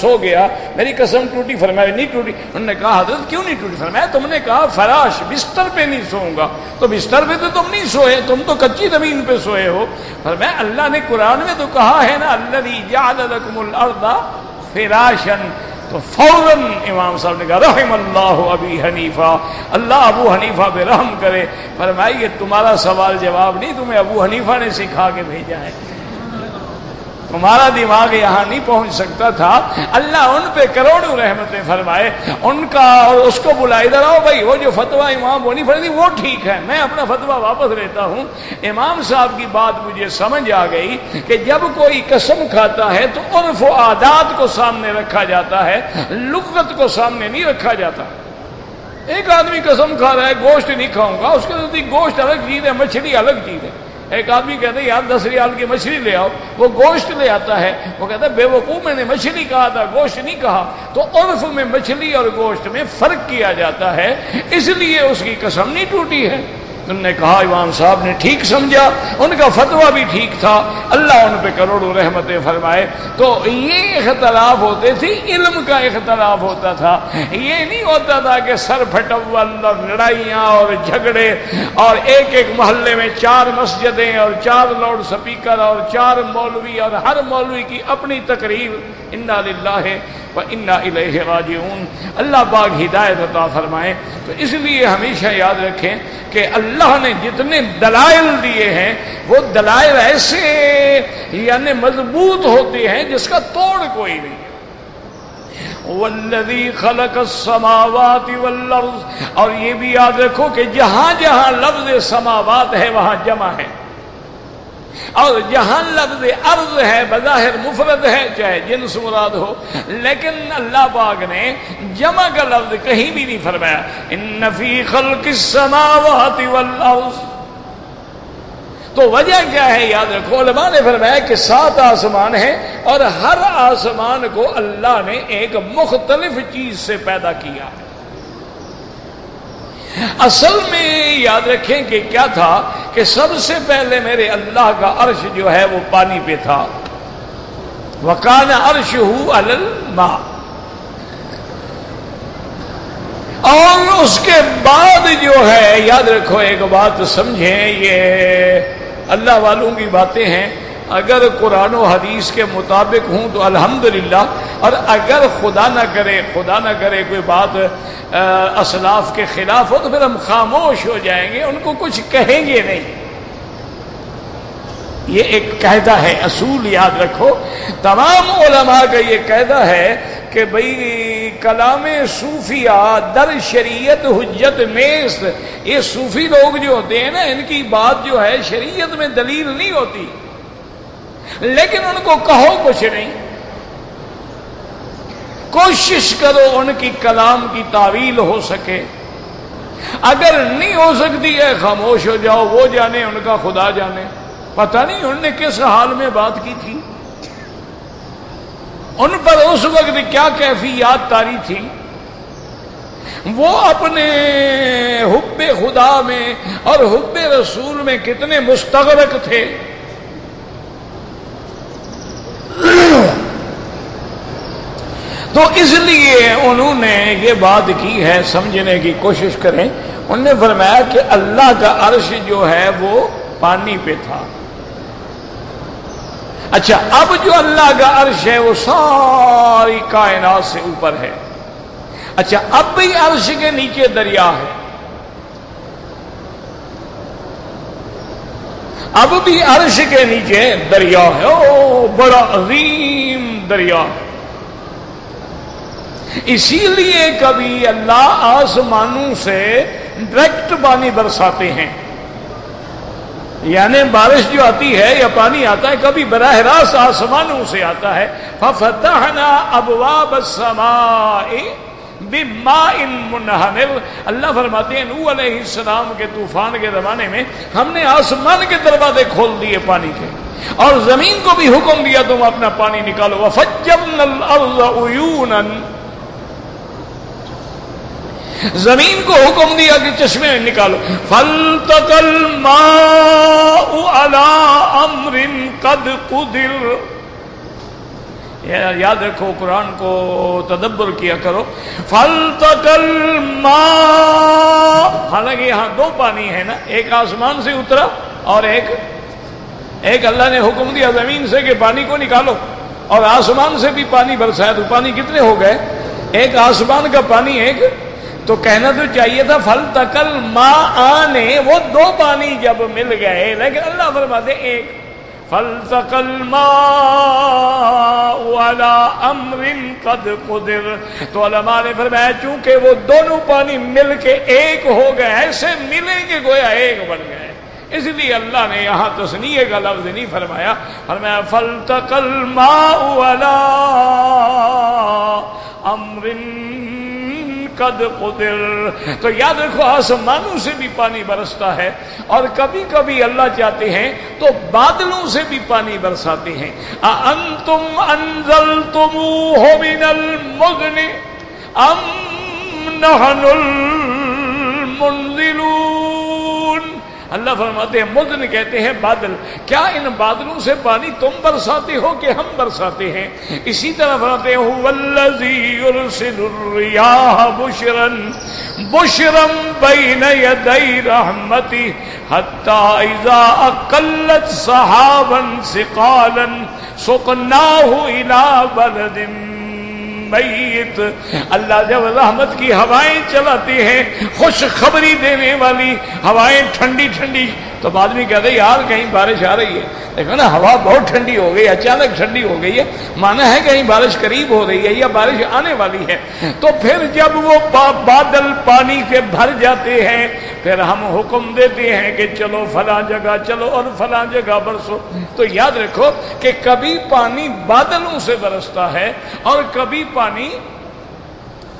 सो गया, मेरी कसम टूटी? फरमाया नहीं टूटी। उन्होंने कहा हजरत क्यों नहीं टूटी? फरमाया तुमने कहा फराश, बिस्तर पे नहीं सोऊंगा, तो बिस्तर पे तो तुम नहीं सोए, तुम तो कच्ची जमीन पे सोए हो। फरमाया अल्लाह ने कुरान में तो कहा है ना अल्लज़ी जअल लकुमुल अर्दा फ़िराशन, तो फौरन इमाम साहब ने कहा रहमल्लाहु अबी हनीफा, अल्लाह अबू हनीफा पे रहम करे। फरमाइए तुम्हारा सवाल जवाब नहीं, तुम्हें अबू हनीफा ने सिखा के भेजा है, तुम्हारा दिमाग यहाँ नहीं पहुँच सकता था, अल्लाह उन पे करोड़ों रहमतें फरमाए उनका। और उसको बुला, इधर आओ भाई, वो जो फतवा इमाम होनी पड़ती वो ठीक है, मैं अपना फतवा वापस लेता हूँ। इमाम साहब की बात मुझे समझ आ गई कि जब कोई कसम खाता है तो उर्फ व आदात को सामने रखा जाता है, लुगत को सामने नहीं रखा जाता। एक आदमी कसम खा रहा है गोश्त नहीं खाऊंगा, उसके नजदीक गोश्त अलग चीज है, मछली अलग चीज है। एक आदमी कहता है यार 10 रियाल की मछली ले आओ, वो गोश्त ले आता है, वो कहता है बेवकूफ़ मैंने मछली कहा था गोश्त नहीं कहा। तो उर्फ में मछली और गोश्त में फर्क किया जाता है, इसलिए उसकी कसम नहीं टूटी है। उन्होंने कहा इमाम साहब ने ठीक समझा, उनका फतवा भी ठीक था, अल्लाह उन पे करोड़ों रहमतें फरमाए। तो ये इख्तलाफ होते थे, इल्म का इख्तलाफ होता था, ये नहीं होता था कि सर फटवल और लड़ाइयाँ और झगड़े, और एक मोहल्ले में 4 मस्जिदें और 4 लाउड स्पीकर और 4 मौलवी, और हर मौलवी की अपनी तकरीर। इन्ना लिल्लाह व इन्ना इलैहि राजिऊन। अल्लाह पाक हिदायत अता फरमाए। तो इसलिए हमेशा याद रखें कि अल्लाह ने जितने दलाइल दिए हैं वो दलाइल ऐसे यानी मजबूत होते हैं जिसका तोड़ कोई नहीं है। वल्लज़ी खलक़स समावाति वल अर्ज़, और ये भी याद रखो कि जहां जहां लफ्ज समावात है वहां जमा है और जहां लफ्ज अर्ज है बज़ाहिर मुफरद है चाहे जिन्स मुराद हो, लेकिन अल्लाह पाक ने जमा का लफ्ज कहीं भी नहीं फरमाया। इन्न फी खल्क़िस समावाति वल अर्ज़, तो वजह क्या है? याद रखो उलमा ने फरमाया कि 7 आसमान हैं और हर आसमान को अल्लाह ने एक मुख्तलिफ चीज से पैदा किया है। असल में याद रखें कि क्या था कि सबसे पहले मेरे अल्लाह का अर्श जो है वो पानी पे था। वकान अर्शहू अलल मा, और उसके बाद जो है याद रखो एक बात समझें, ये अल्लाह वालों की बातें हैं। अगर कुरान और हदीस के मुताबिक हूँ तो अल्हम्दुलिल्लाह, और अगर खुदा ना करे कोई बात असलाफ के खिलाफ हो तो फिर हम खामोश हो जाएंगे, उनको कुछ कहेंगे नहीं। ये एक कायदा है, असूल याद रखो। तमाम उलमा का ये कायदा है कि भाई कलामे सूफिया दर शरीयत हुज्जत मेस्त, ये सूफी लोग जो होते हैं ना इनकी बात जो है शरीयत में दलील नहीं होती, लेकिन उनको कहो कुछ नहीं, कोशिश करो उनकी कलाम की तावील हो सके। अगर नहीं हो सकती है खामोश हो जाओ, वो जाने उनका खुदा जाने, पता नहीं उनने किस हाल में बात की थी, उन पर उस वक्त क्या कैफियत तारी थी, वो अपने हुब्बे खुदा में और हुब्बे रसूल में कितने मुस्तग़रक़ थे। तो इसलिए उन्होंने ये बात की है, समझने की कोशिश करें। उन्होंने फरमाया कि अल्लाह का अर्श जो है वो पानी पे था। अच्छा, अब जो अल्लाह का अर्श है वो सारी कायनात से ऊपर है। अच्छा, अब भी अर्श के नीचे दरिया है, अब भी अर्श के नीचे दरिया है, ओ बड़ा अजीम दरिया। इसीलिए कभी अल्लाह आसमानों से डायरेक्ट पानी बरसाते हैं, यानी बारिश जो आती है या पानी आता है कभी बराह रास्त आसमानों से आता है। फतहना अबवाब अस्समाए बिमाइन मुनहमिर, अल्लाह फरमाते हैं नूह अलैहिस्सलाम के तूफान के जमाने में हमने आसमान के दरवाजे खोल दिए पानी के, और जमीन को भी हुक्म दिया तुम अपना पानी निकालो। वफज्जरनल अर्ज़ उयूनन, जमीन को हुक्म दिया कि चश्मे निकालो। फल्तकल माउ अला अम्रिन कद कुदिर, याद रखो कुरान को तदब्बर किया करो। फल्तकल माउ, हालांकि यहां 2 पानी है ना, एक आसमान से उतरा और एक अल्लाह ने हुक्म दिया जमीन से कि पानी को निकालो, और आसमान से भी पानी बरसाया, तो पानी कितने हो गए? एक आसमान का पानी एक, तो कहना तो चाहिए था फल तकल माँ आने, वो 2 पानी जब मिल गए, लेकिन अल्लाह फरमाते एक फल तकल माँ वाला अमरिन कद कुदिर। तो उलमा ने फरमाया चूंकि वो दोनों पानी मिल के एक हो गए, ऐसे मिलेंगे गोया एक बन गए, इसलिए अल्लाह ने यहाँ तस्नीय का लफ्ज नहीं फरमाया, फरमाया फल तकल माँ वाला अमरिन कद कुदिर। तो याद रखो आसमानों से भी पानी बरसता है, और कभी कभी अल्लाह चाहते हैं तो बादलों से भी पानी बरसाते हैं। अंतुम अंज़लतुमूहु मिनल मुज़्नि अम नहनुल मुनज़िलून, अल्लाह फरमाते हैं मुज़्न कहते हैं बादल, क्या इन बादलों से पानी तुम बरसाते हो कि हम बरसाते हैं? इसी तरह फरमाते हैं हुवल्लज़ी युरसिलुर रियाह बुशरन बुशरम बैन यदै रहमति हत्ता इज़ा अक़ल्लत सहाबन सिक़ालन सुक़नाहु इला बलदिन मैत। अल्लाह जब रहमत की हवाएं चलाते हैं, खुशखबरी देने वाली हवाएं, ठंडी ठंडी, तो आदमी कहता है यार कहीं बारिश आ रही है। देखो ना, हवा बहुत ठंडी हो गई, अचानक ठंडी हो गई है, माना है कहीं बारिश करीब हो रही है या बारिश आने वाली है। तो फिर जब वो बादल पानी के भर जाते हैं, फिर हम हुक्म देते हैं कि चलो फला जगह चलो और फला जगह बरसो। तो याद रखो कि कभी पानी बादलों से बरसता है और कभी पानी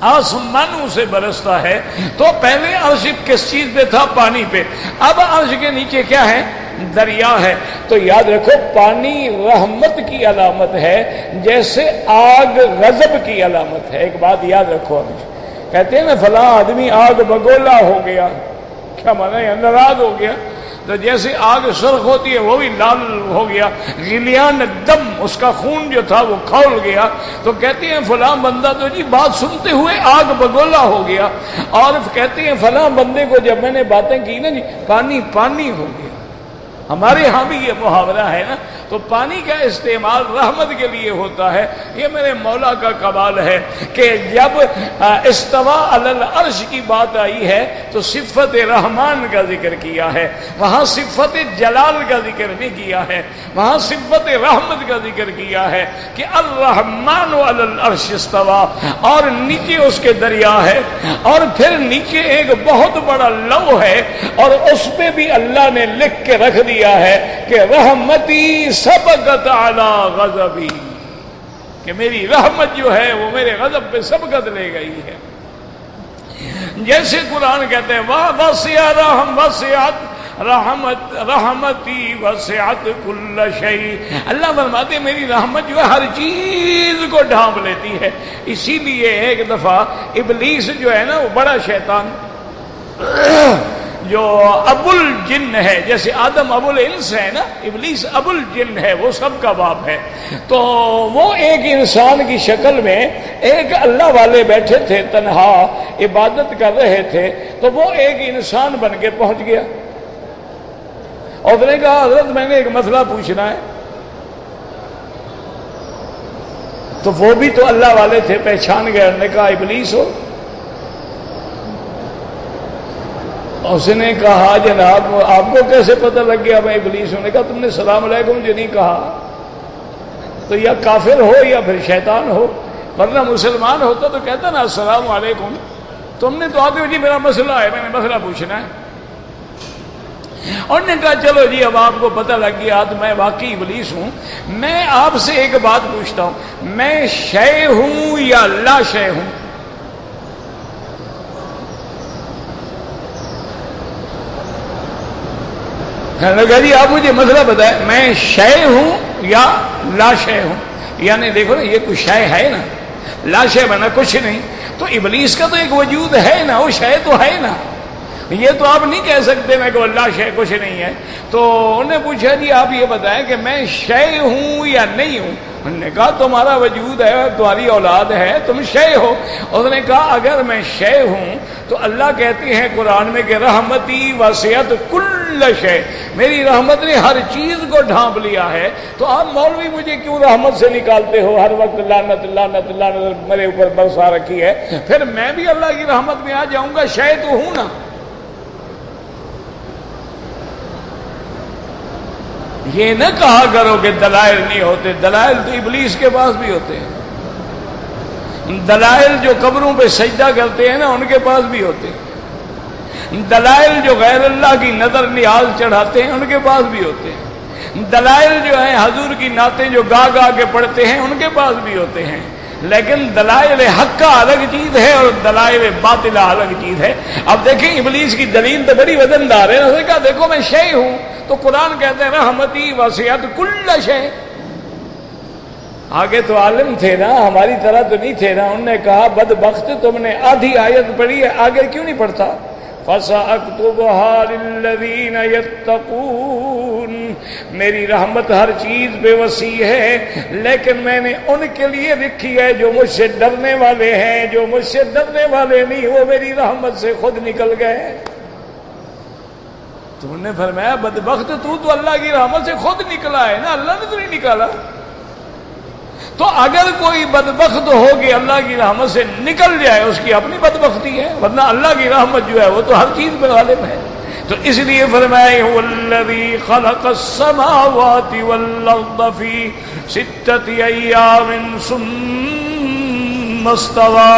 आसमानों से बरसता है। तो पहले अर्श किस चीज पे था? पानी पे। अब अर्श के नीचे क्या है? दरिया है। तो याद रखो पानी रहमत की अलामत है, जैसे आग गजब की अलामत है। एक बात याद रखो, कहते हैं ना फला आदमी आग बगोला हो गया, क्या माना है? नाराज हो गया। तो जैसे आग सुर्ख होती है वो भी लाल हो गया, गिलियान दम, उसका खून जो था वो खौल गया। तो कहते हैं फलां बंदा तो जी बात सुनते हुए आग बगोला हो गया। और कहते हैं फलां बंदे को जब मैंने बातें की ना जी, पानी पानी हो गया। हमारे यहाँ भी ये मुहावरा है ना। तो पानी का इस्तेमाल रहमत के लिए होता है। ये मेरे मौला का कमाल है कि जब इस्तवा अलल अर्श की बात आई है तो सिफत रहमान का जिक्र किया है, वहाँ सिफत जलाल का जिक्र नहीं किया है, वहाँ सिफत रहमत का जिक्र किया है कि अर्रहमान अलल अर्श इस्तवा। और नीचे उसके दरिया है, और फिर नीचे एक बहुत बड़ा लौ है, और उस पर भी अल्लाह ने लिख के रख दिया है कि रहमती सबकत आला गजबी, कि मेरी रहमत जो है वो मेरे गजब पे सबकत ले गई है। जैसे कुरान कहते हैं वाह वसिया रहम वसियात रहमती वसियात कुल्ल शई। अल्लाह फरमाते मेरी रहमत जो है हर चीज को ढांप लेती है। इसीलिए एक दफा इबलीस जो है ना, वो बड़ा शैतान जो अबुल जिन्न है, जैसे आदम अबुल इंस है ना, इबलीस अबुल जिन्न है, वो सबका बाप है। तो वो एक इंसान की शक्ल में, एक अल्लाह वाले बैठे थे तन्हा इबादत कर रहे थे, तो वो एक इंसान बन के पहुंच गया और उसने कहा हजरत मैंने एक मसला पूछना है। तो वो भी तो अल्लाह वाले थे, पहचान गए। उन्होंने कहा इबलीस हो। उसने कहा जनाब आपको कैसे पता लग गया मैं इबलीस हूं? कहा तुमने सलाम अलैकुम जो नहीं कहा तो या काफिर हो या फिर शैतान हो, वरना मुसलमान होता तो कहता ना अस्सलाम वालेकुम। तुमने तो आते हो जी मेरा मसला है, मैंने मसला पूछना है। और ने कहा चलो जी अब आपको पता लग गया तो मैं वाकई इबलीस हूं। मैं आपसे एक बात पूछता हूं, मैं शय हूं या ला शय हूं? लगा जी आप मुझे मसला बताएं, मैं शय हूं या लाशय हूं? यानी देखो ना ये कुछ शय है ना, लाशय बना कुछ नहीं। तो इबलीस का तो एक वजूद है ना, वो शय तो है ना, ये तो आप नहीं कह सकते मैं को लाशय कुछ नहीं है। तो उन्होंने पूछा जी आप ये बताएं कि मैं शय हूं या नहीं हूं? उन्होंने कहा तुम्हारा वजूद है, तुम्हारी औलाद है, तुम शय हो। उसने कहा अगर मैं शय हूं तो अल्लाह कहते हैं कुरान में कि रहमती वसियत कुल्ल शय, मेरी रहमत ने हर चीज को ढांप लिया है। तो आप मौलवी मुझे क्यों रहमत से निकालते हो? हर वक्त लानत लानत लानत मेरे ऊपर बरसा रखी है, फिर मैं भी अल्लाह की रहमत में आ जाऊंगा, शय तो हूं ना। ये ना कहा करो कि दलाइल नहीं होते, दलाइल तो इबलीस के पास भी होते हैं, दलाइल जो कब्रों पे सजदा करते हैं ना उनके पास भी होते हैं, दलाइल जो गैर अल्लाह की नजर नियाज चढ़ाते हैं उनके पास भी होते हैं, दलाइल जो है हजूर की नातें जो गा गा के पढ़ते हैं उनके पास भी होते हैं। लेकिन दलाइल हक्का अलग चीज है और दलाइल बातिला अलग चीज है। अब देखें इबलीस की दलील तो बड़ी वजनदार है। उसने कहा देखो मैं शय हूं, तो कुरान कहते हैं रहमती वसियत कुल्ल शय। आगे तो आलिम थे ना, हमारी तरह तो नहीं थे ना। उनने कहा बदबख्त तुमने आधी आयत पढ़ी है, आगे क्यों नहीं पढ़ता? फसअक्तुबहा लिल्लज़ीना यत्तकून, मेरी रहमत हर चीज पे वसी है, लेकिन मैंने उनके लिए लिखी है जो मुझसे डरने वाले हैं। जो मुझसे डरने वाले नहीं वो मेरी रहमत से खुद निकल गए। तुमने फरमाया बदबख्त तू तो अल्लाह की रहमत से खुद निकला है ना, अल्लाह ने तो नहीं निकाला। तो अगर कोई बदबख्त हो कि अल्लाह की रहमत से निकल जाए उसकी अपनी बदबख्ती है, वरना अल्लाह की रहमत जो है वो तो हर चीज पर गालिब है। तो इसलिए फरमाया वल्लज़ी ख़लक़स समावाति वल अर्ज़ फ़ी सित्तति अय्यामिन सुम्मा इस्तवा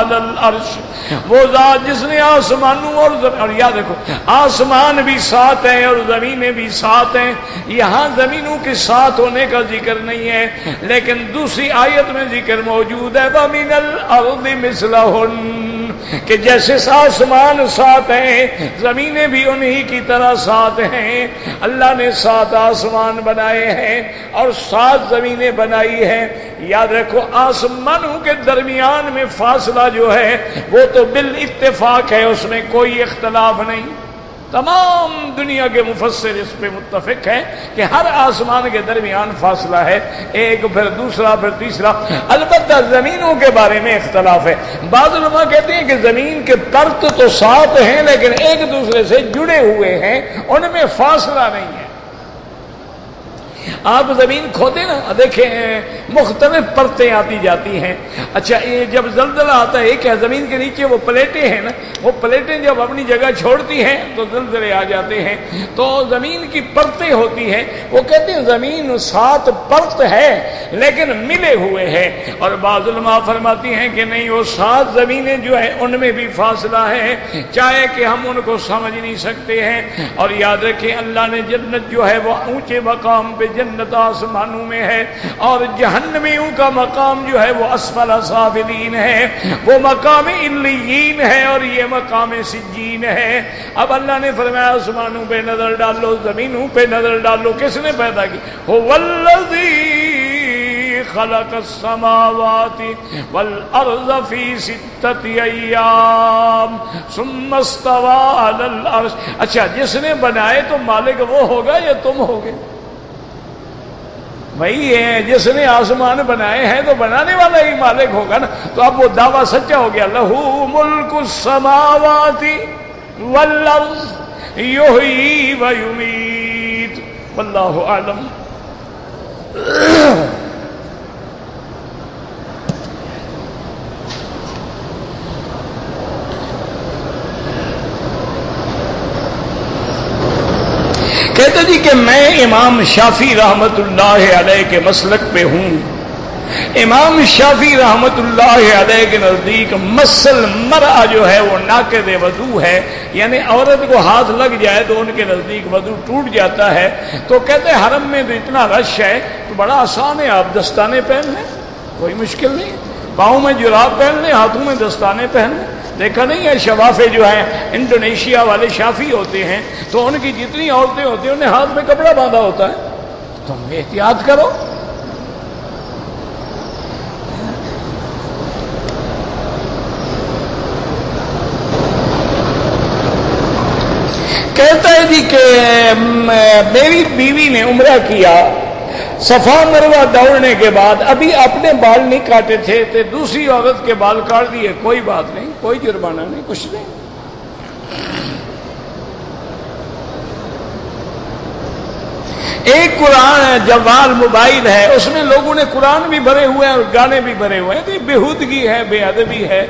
अलल अर्श, वो ज़ात जिसने आसमानों और याद रखो आसमान भी साथ हैं और ज़मीनें भी साथ हैं। यहाँ ज़मीनों के साथ होने का जिक्र नहीं है, लेकिन दूसरी आयत में जिक्र मौजूद है वमिनल अर्ज़ि मिस्लहुन, कि जैसे आसमान साथ हैं जमीनें भी उन्हीं की तरह साथ हैं। अल्लाह ने सात आसमान बनाए हैं और सात जमीनें बनाई हैं। याद रखो आसमानों के दरमियान में फासला जो है वो तो बिल इत्तेफाक है, उसमें कोई इख्तलाफ नहीं। तमाम दुनिया के मुफस्सिर इस पे मुत्तफिक हैं कि हर आसमान के दरमियान फासला है, एक फिर दूसरा फिर तीसरा। अलबत्ता जमीनों के बारे में इख्तलाफ है। बाज़ उलमा कहते हैं कि जमीन के परत तो साथ हैं लेकिन एक दूसरे से जुड़े हुए हैं, उनमें फासला नहीं है। आप जमीन खोदे ना देखें मुख्तलिफ परतें आती जाती हैं। अच्छा ये जब जल्जला आता है क्या जमीन के नीचे वो प्लेटें हैं ना, वो प्लेटें जब अपनी जगह छोड़ती हैं तो जल्जले आ जाते हैं, तो जमीन की परतें होती हैं। वो कहते हैं जमीन सात परत है लेकिन मिले हुए हैं। और बाज़ उलमा फरमाती हैं कि नहीं, वो सात जमीनें जो है उनमें भी फासला है, चाहे कि हम उनको समझ नहीं सकते हैं। और याद रखें अल्लाह ने जन्नत जो है वह ऊंचे मकाम पे, जन्नत आसमानों में है और जहन्नमियों का मकाम जो है वो असफल साफिलीन है, वो मकाम इल्लियीन है और ये मकाम सिज्जीन है। अब अल्लाह ने फरमाया आसमानों पे नजर डालो, जमीनों पे नजर डालो, किसने पैदा की? हुवल्लज़ी खलक़स समावाति वल अर्ज़ फ़ी सित्तति अय्याम सुम्मा इस्तवा अलल अर्श। अच्छा जिसने बनाए तो मालिक वो होगा या तुम होगे? वही है, जिसने आसमान बनाए हैं तो बनाने वाला ही मालिक होगा ना। तो अब वो दावा सच्चा हो गया, लहू मुल्कु समावाति वल अर्ज़ युह्यी व युमीत वल्लाहु आलम। कहते जी कि मैं इमाम शाफी रहमतुल्लाह अलैह के मसलक पे हूँ। इमाम शाफी रहमतुल्लाह अलैह के नज़दीक मसल मरआ जो है वो नाक़िद वज़ू है, यानी औरत को हाथ लग जाए तो उनके नज़दीक वज़ू टूट जाता है। तो कहते हैं हरम में तो इतना रश है तो बड़ा आसान है, आप दस्ताने पहन लें, कोई मुश्किल नहीं, पाँव में जुराब पहन लें, हाथों में दस्ताने पहन लें। देखा नहीं है शवाफे जो हैं इंडोनेशिया वाले शाफी होते हैं तो उनकी जितनी औरतें होती हैं उन्हें हाथ में कपड़ा बांधा होता है। तुम एहतियात करो। कहता है जी कि मेरी बीवी ने उम्रा किया, सफा मरवा दौड़ने के बाद अभी अपने बाल नहीं काटे थे तो दूसरी औरत के बाल काट दिए, कोई बात नहीं, कोई जुर्माना नहीं, कुछ नहीं। एक कुरान जवाल मोबाइल है, उसमें लोगों ने कुरान भी भरे हुए हैं और गाने भी भरे हुए हैं, तो बेहूदगी है, बेअदबी है।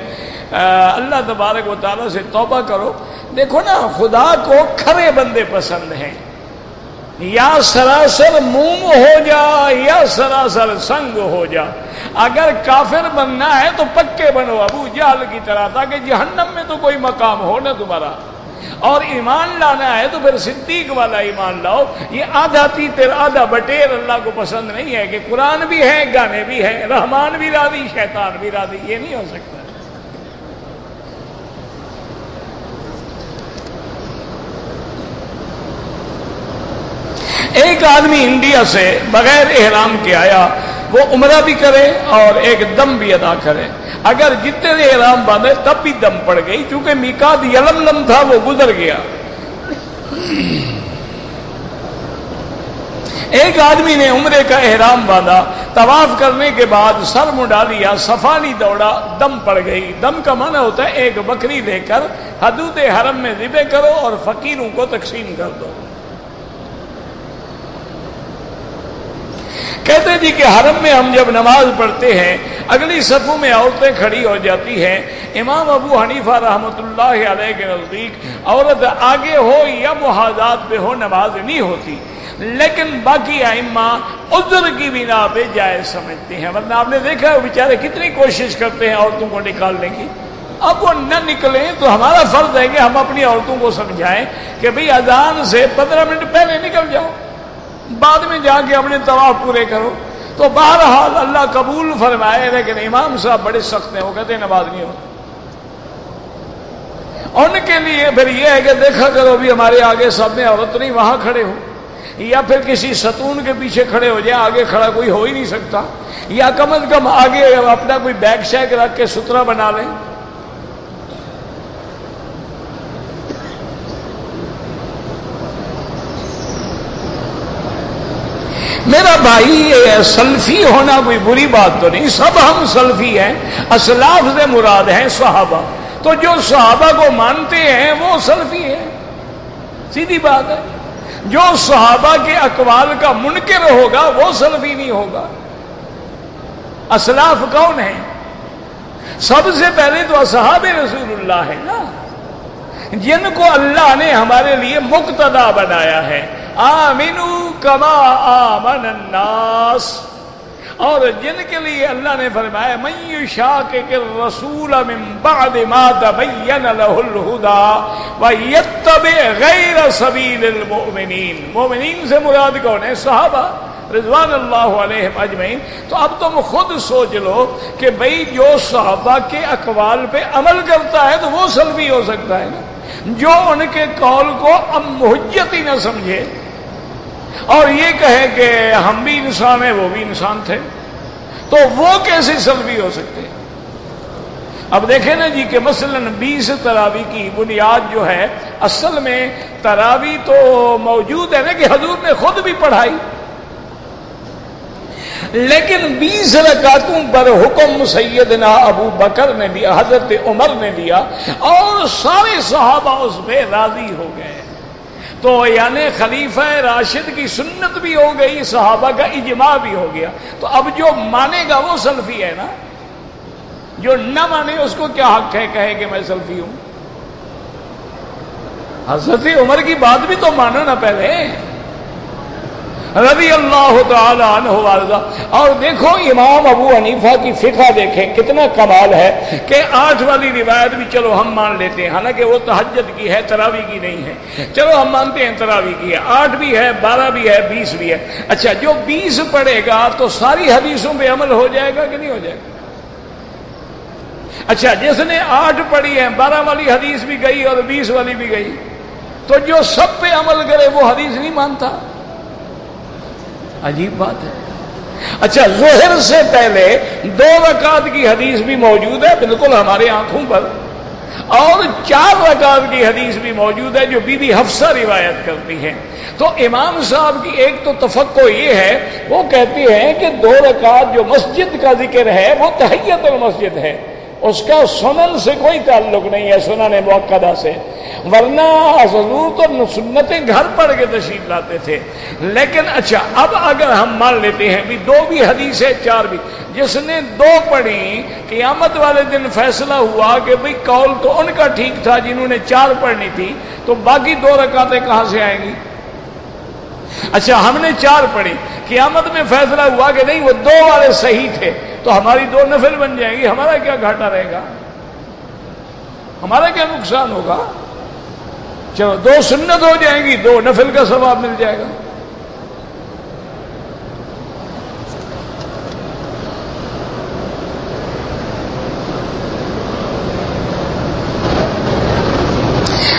अल्लाह तबारक व तआला से तौबा करो। देखो ना खुदा को खरे बंदे पसंद हैं, या सरासर मूम हो जा या सरासर संग हो जा। अगर काफिर बनना है तो पक्के बनो अबू जहल की तरह, ताकि जहन्नम में तो कोई मकाम हो ना तुम्हारा। और ईमान लाना है तो फिर सिद्दीक वाला ईमान लाओ। ये आधा तीतर आधा बटेर अल्लाह को पसंद नहीं है कि कुरान भी है, गाने भी है, रहमान भी राजी शैतान भी राजी, ये नहीं हो सकता। एक आदमी इंडिया से बगैर एहराम के आया, वो उम्रा भी करे और एक दम भी अदा करे। अगर जितने एहराम बांधे तब भी दम पड़ गई, चूंकि मीकात यलमलम था वो गुजर गया। एक आदमी ने उम्रे का एहराम बांधा, तवाफ करने के बाद सर मुड़ा लिया, सफा नहीं दौड़ा, दम पड़ गई। दम का माना होता है एक बकरी लेकर हदूद हरम में ज़िबह करो और फकीरों को तकसीम कर दो। कहते जी कि हरम में हम जब नमाज पढ़ते हैं अगली सफों में औरतें खड़ी हो जाती हैं। इमाम अबू हनीफा रहमतुल्लाह अलैह के नज़दीक औरत आगे हो या मुहाजात पे हो नमाज नहीं होती, लेकिन बाकी आइम्मा उज़्र की बिना पे जायज़ समझते हैं। वरना आपने देखा है बेचारे कितनी कोशिश करते हैं औरतों को निकालने की। अब वो न निकले तो हमारा फर्ज है कि हम अपनी औरतों को समझाएं कि भाई अजान से 15 मिनट पहले निकल जाओ, बाद में जाके अपने तवाफ पूरे करो। तो बहरहाल अल्लाह कबूल फरमाए, लेकिन इमाम साहब बड़े सख्त हैं, वो कहते नमाज नहीं होती। उनके लिए फिर यह है कि देखा करो भी हमारे आगे सामने औरत नहीं, वहां खड़े हो या फिर किसी सतून के पीछे खड़े हो जाए, आगे खड़ा कोई हो ही नहीं सकता, या कम अज कम आगे अपना कोई बैग शैग रख के सुतरा बना लें। मेरा भाई ये सल्फी होना कोई बुरी बात तो नहीं, सब हम सल्फी हैं। असलाफ से मुराद हैं सहाबा, तो जो सहाबा को मानते हैं वो सल्फी है, सीधी बात है। जो सहाबा के अकवाल का मुनकर होगा वो सल्फी नहीं होगा। असलाफ कौन है? सबसे पहले तो असहाबे रसूलुल्लाह है ना, जिनको अल्लाह ने हमारे लिए मुक्तदा बनाया है। आमिनू कमा आमन नास, और जिनके लिए अल्लाह ने फरमाया मन युशाकिर रसूल मिन बाद मा तबय्यन लहुल हुदा व यत्तबि गैर सबीलिल मुमिनीन। मुमिनीन से मुराद कौन है? सहाबा रिज़वान अल्लाह अलैहिम अजमईन। तो अब तुम खुद सोच लो कि भाई जो सहाबा के अकवाल पे अमल करता है तो वो सल्फी हो सकता है ना। जो उनके कौल को मुहज्जत ही ना समझे और ये कहे कि हम भी इंसान हैं वो भी इंसान थे, तो वो कैसे सल्फी हो सकते हैं? अब देखें ना जी कि मसलन 20 तरावी की बुनियाद जो है, असल में तरावी तो मौजूद है ना कि हजूर ने खुद भी पढ़ाई, लेकिन 20 रकातों पर हुक्म सैयदना अबू बकर ने दिया, हजरत उमर ने दिया, और सारे सहाबा उस पर राजी हो गए। तो यानी खलीफा राशिद की सुन्नत भी हो गई, सहाबा का इजमा भी हो गया। तो अब जो मानेगा वो सल्फी है ना, जो ना माने उसको क्या हक है कहे कि मैं सल्फी हूं? हजरत उमर की बात भी तो मानो ना पहले, रज़ी अल्लाह तआला अन्हु वारदा। और देखो इमाम अबू हनीफा की फिक़ह देखें कितना कमाल है कि 8 वाली रिवायत भी चलो हम मान लेते हैं, हालांकि वो तहज्जुद की है, तरावी की नहीं है, चलो हम मानते हैं तरावी की है। 8 भी है, 12 भी है, 20 भी है। अच्छा, जो 20 पढ़ेगा तो सारी हदीसों पर अमल हो जाएगा कि नहीं हो जाएगा? अच्छा, जिसने 8 पढ़ी है, 12 वाली हदीस भी गई और 20 वाली भी गई, तो जो सब पे अमल करे वो हदीस नहीं मानता, अजीब बात है। अच्छा, ज़ोहर से पहले 2 रकात की हदीस भी मौजूद है बिल्कुल हमारे आंखों पर, और 4 रकात की हदीस भी मौजूद है जो बीबी हफ्सा रिवायत करती हैं। तो इमाम साहब की एक तो तफक्को ये है, वो कहते हैं कि 2 रकात जो मस्जिद का जिक्र है वो तहियतुल मस्जिद है, उसका सुनन से कोई ताल्लुक नहीं है, सुनन मुअक्कदा से। वरना हजूर तो सुन्नतें घर पढ़ के तशरीफ लाते थे। लेकिन अच्छा, अब अगर हम मान लेते हैं भी 2 भी हदीस है, 4 भी, जिसने 2 पढ़ी क़यामत वाले दिन फैसला हुआ कि भाई कौल तो उनका ठीक था जिन्होंने 4 पढ़नी थी, तो बाकी 2 रकातें कहाँ से आएंगी? अच्छा, हमने 4 पढ़ी, क़यामत में फैसला हुआ कि नहीं वो 2 वाले सही थे, तो हमारी 2 नफिल बन जाएगी, हमारा क्या घाटा रहेगा, हमारा क्या नुकसान होगा? चलो 2 सुन्नत हो जाएंगी, 2 नफिल का सवाब मिल जाएगा।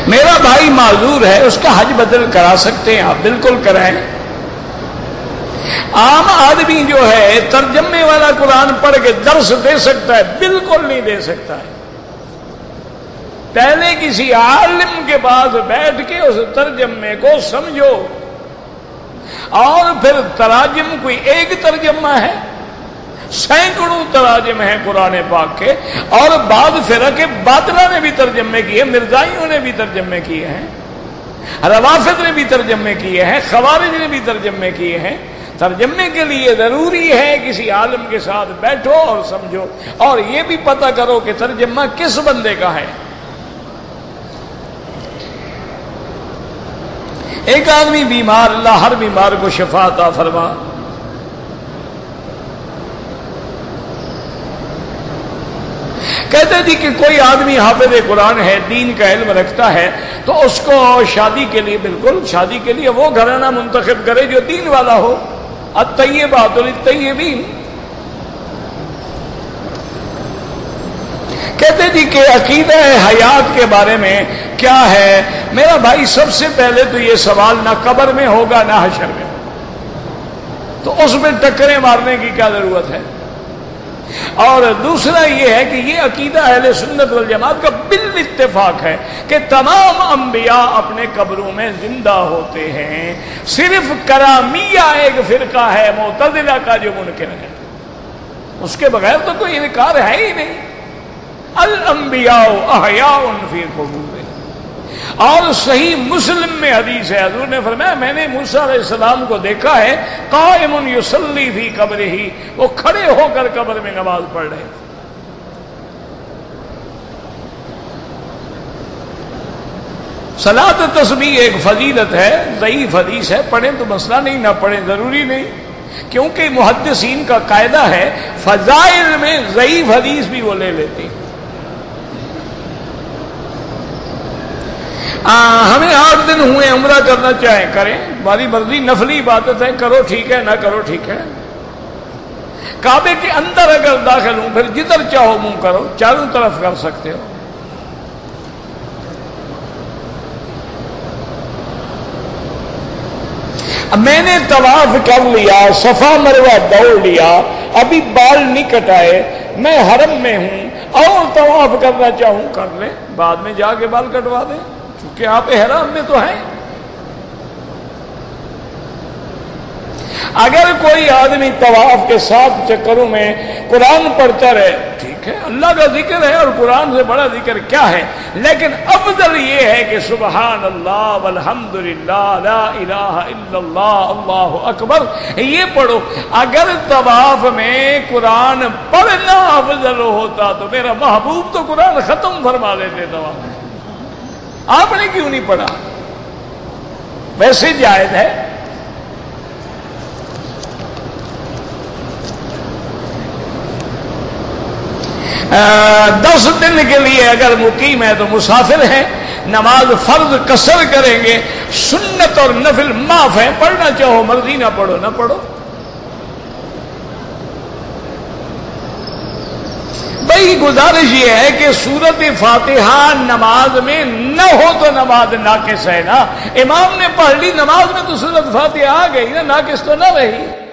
मेरा भाई माजूर है, उसका हज बदल करा सकते हैं आप, बिल्कुल कराएं। आम आदमी जो है तर्जमे वाला कुरान पढ़ के दर्श दे सकता है? बिल्कुल नहीं दे सकता है। पहले किसी आलिम के पास बैठ के उस तर्जमे को समझो, और फिर तराजिम कोई एक तर्जमा है, सैकड़ों तराजिम है कुरान पाक के, और बाद फिर के बातला ने भी तर्जमे किए, मिर्जाइयों ने भी तर्जमे किए हैं, रवाफिद ने भी तर्जमे किए हैं, खवारिज ने भी तर्जमे किए हैं। तर्जमे के लिए ज़रूरी है किसी आलिम के साथ बैठो और समझो, और ये भी पता करो कि तर्जमा किस बंदे का है। एक आदमी बीमार, अल्लाह हर बीमार को शिफा अता फरमा। कहते थे कि कोई आदमी हाफिज़ कुरान है, दीन का इल्म रखता है, तो उसको शादी के लिए, बिल्कुल शादी के लिए वो घराना मुंतखब करे जो दीन वाला हो। अत्तय्यबातुल तय्यबीन। कहते थे कि अकीदा हयात के बारे में क्या है? मेरा भाई, सबसे पहले तो ये सवाल ना कब्र में होगा ना हशर में, तो उसमें टक्करें मारने की क्या जरूरत है? और दूसरा यह है कि यह अकीदा अहले सुन्नत वल जमात का बिल इत्तेफाक है कि तमाम अंबिया अपने कब्रों में जिंदा होते हैं, सिर्फ करामिया एक फिरका है मोतजिला का जो मुनकिर है, उसके बगैर तो कोई इनकार है ही नहीं। अल अंबिया अहयाउन फी कुबूर। और सही मुस्लिम में हदीस है, हुजूर ने फरमाया मैंने मूसा अलैहिस्सलाम को देखा है कायमुन युसल्ली फी कब्रिही, वो खड़े होकर कब्र में नमाज पढ़ रहे थे। सलात तस्बीह एक फजीलत है, ज़ईफ हदीस है, पढ़ें तो मसला नहीं, ना पढ़ें जरूरी नहीं, क्योंकि मुहद्दिसीन का कायदा है फजाइल में ज़ईफ हदीस भी वो ले लेते हैं। हमें 8 दिन हुए, उम्रा करना चाहे करें, बारी मर्जी, नफली इबादत है, करो ठीक है, ना करो ठीक है। काबे के अंदर अगर दाखिल हूं, फिर जिधर चाहो मुंह करो, चारों तरफ कर सकते हो। मैंने तवाफ कर लिया, सफा मरवा दौड़ लिया, अभी बाल नहीं कटाए, मैं हरम में हूं और तवाफ करना चाहूं कर ले, बाद में जाके बाल कटवा दे, चूंकि आप एहराम में तो हैं। अगर कोई आदमी तवाफ के साथ चक्करों में कुरान पढ़ता रहे, ठीक है, अल्लाह का जिक्र है और कुरान से बड़ा जिक्र क्या है, लेकिन अफजल यह है कि सुबहान अल्लाह वल्हम्दुलिल्लाह ला इलाहा इल्लल्लाह अल्लाहु अकबर ये पढ़ो। अगर तवाफ में कुरान पढ़ना अफजल होता तो मेरा महबूब तो कुरान खत्म फरमा लेते तवाफ में, आपने क्यों नहीं पढ़ा? वैसे जायज है। दस दिन के लिए अगर मुकीम है तो मुसाफिर है, नमाज फर्ज कसर करेंगे, सुन्नत और नफिल माफ है, पढ़ना चाहो मर्जी, ना पढ़ो ना पढ़ो। भाई गुजारिश ये है कि सूरत फातिहा नमाज में न हो तो नमाज नाकिस है ना, इमाम ने पढ़ ली, नमाज में तो सूरत फातिहा आ गई ना, नाकिस तो ना रही।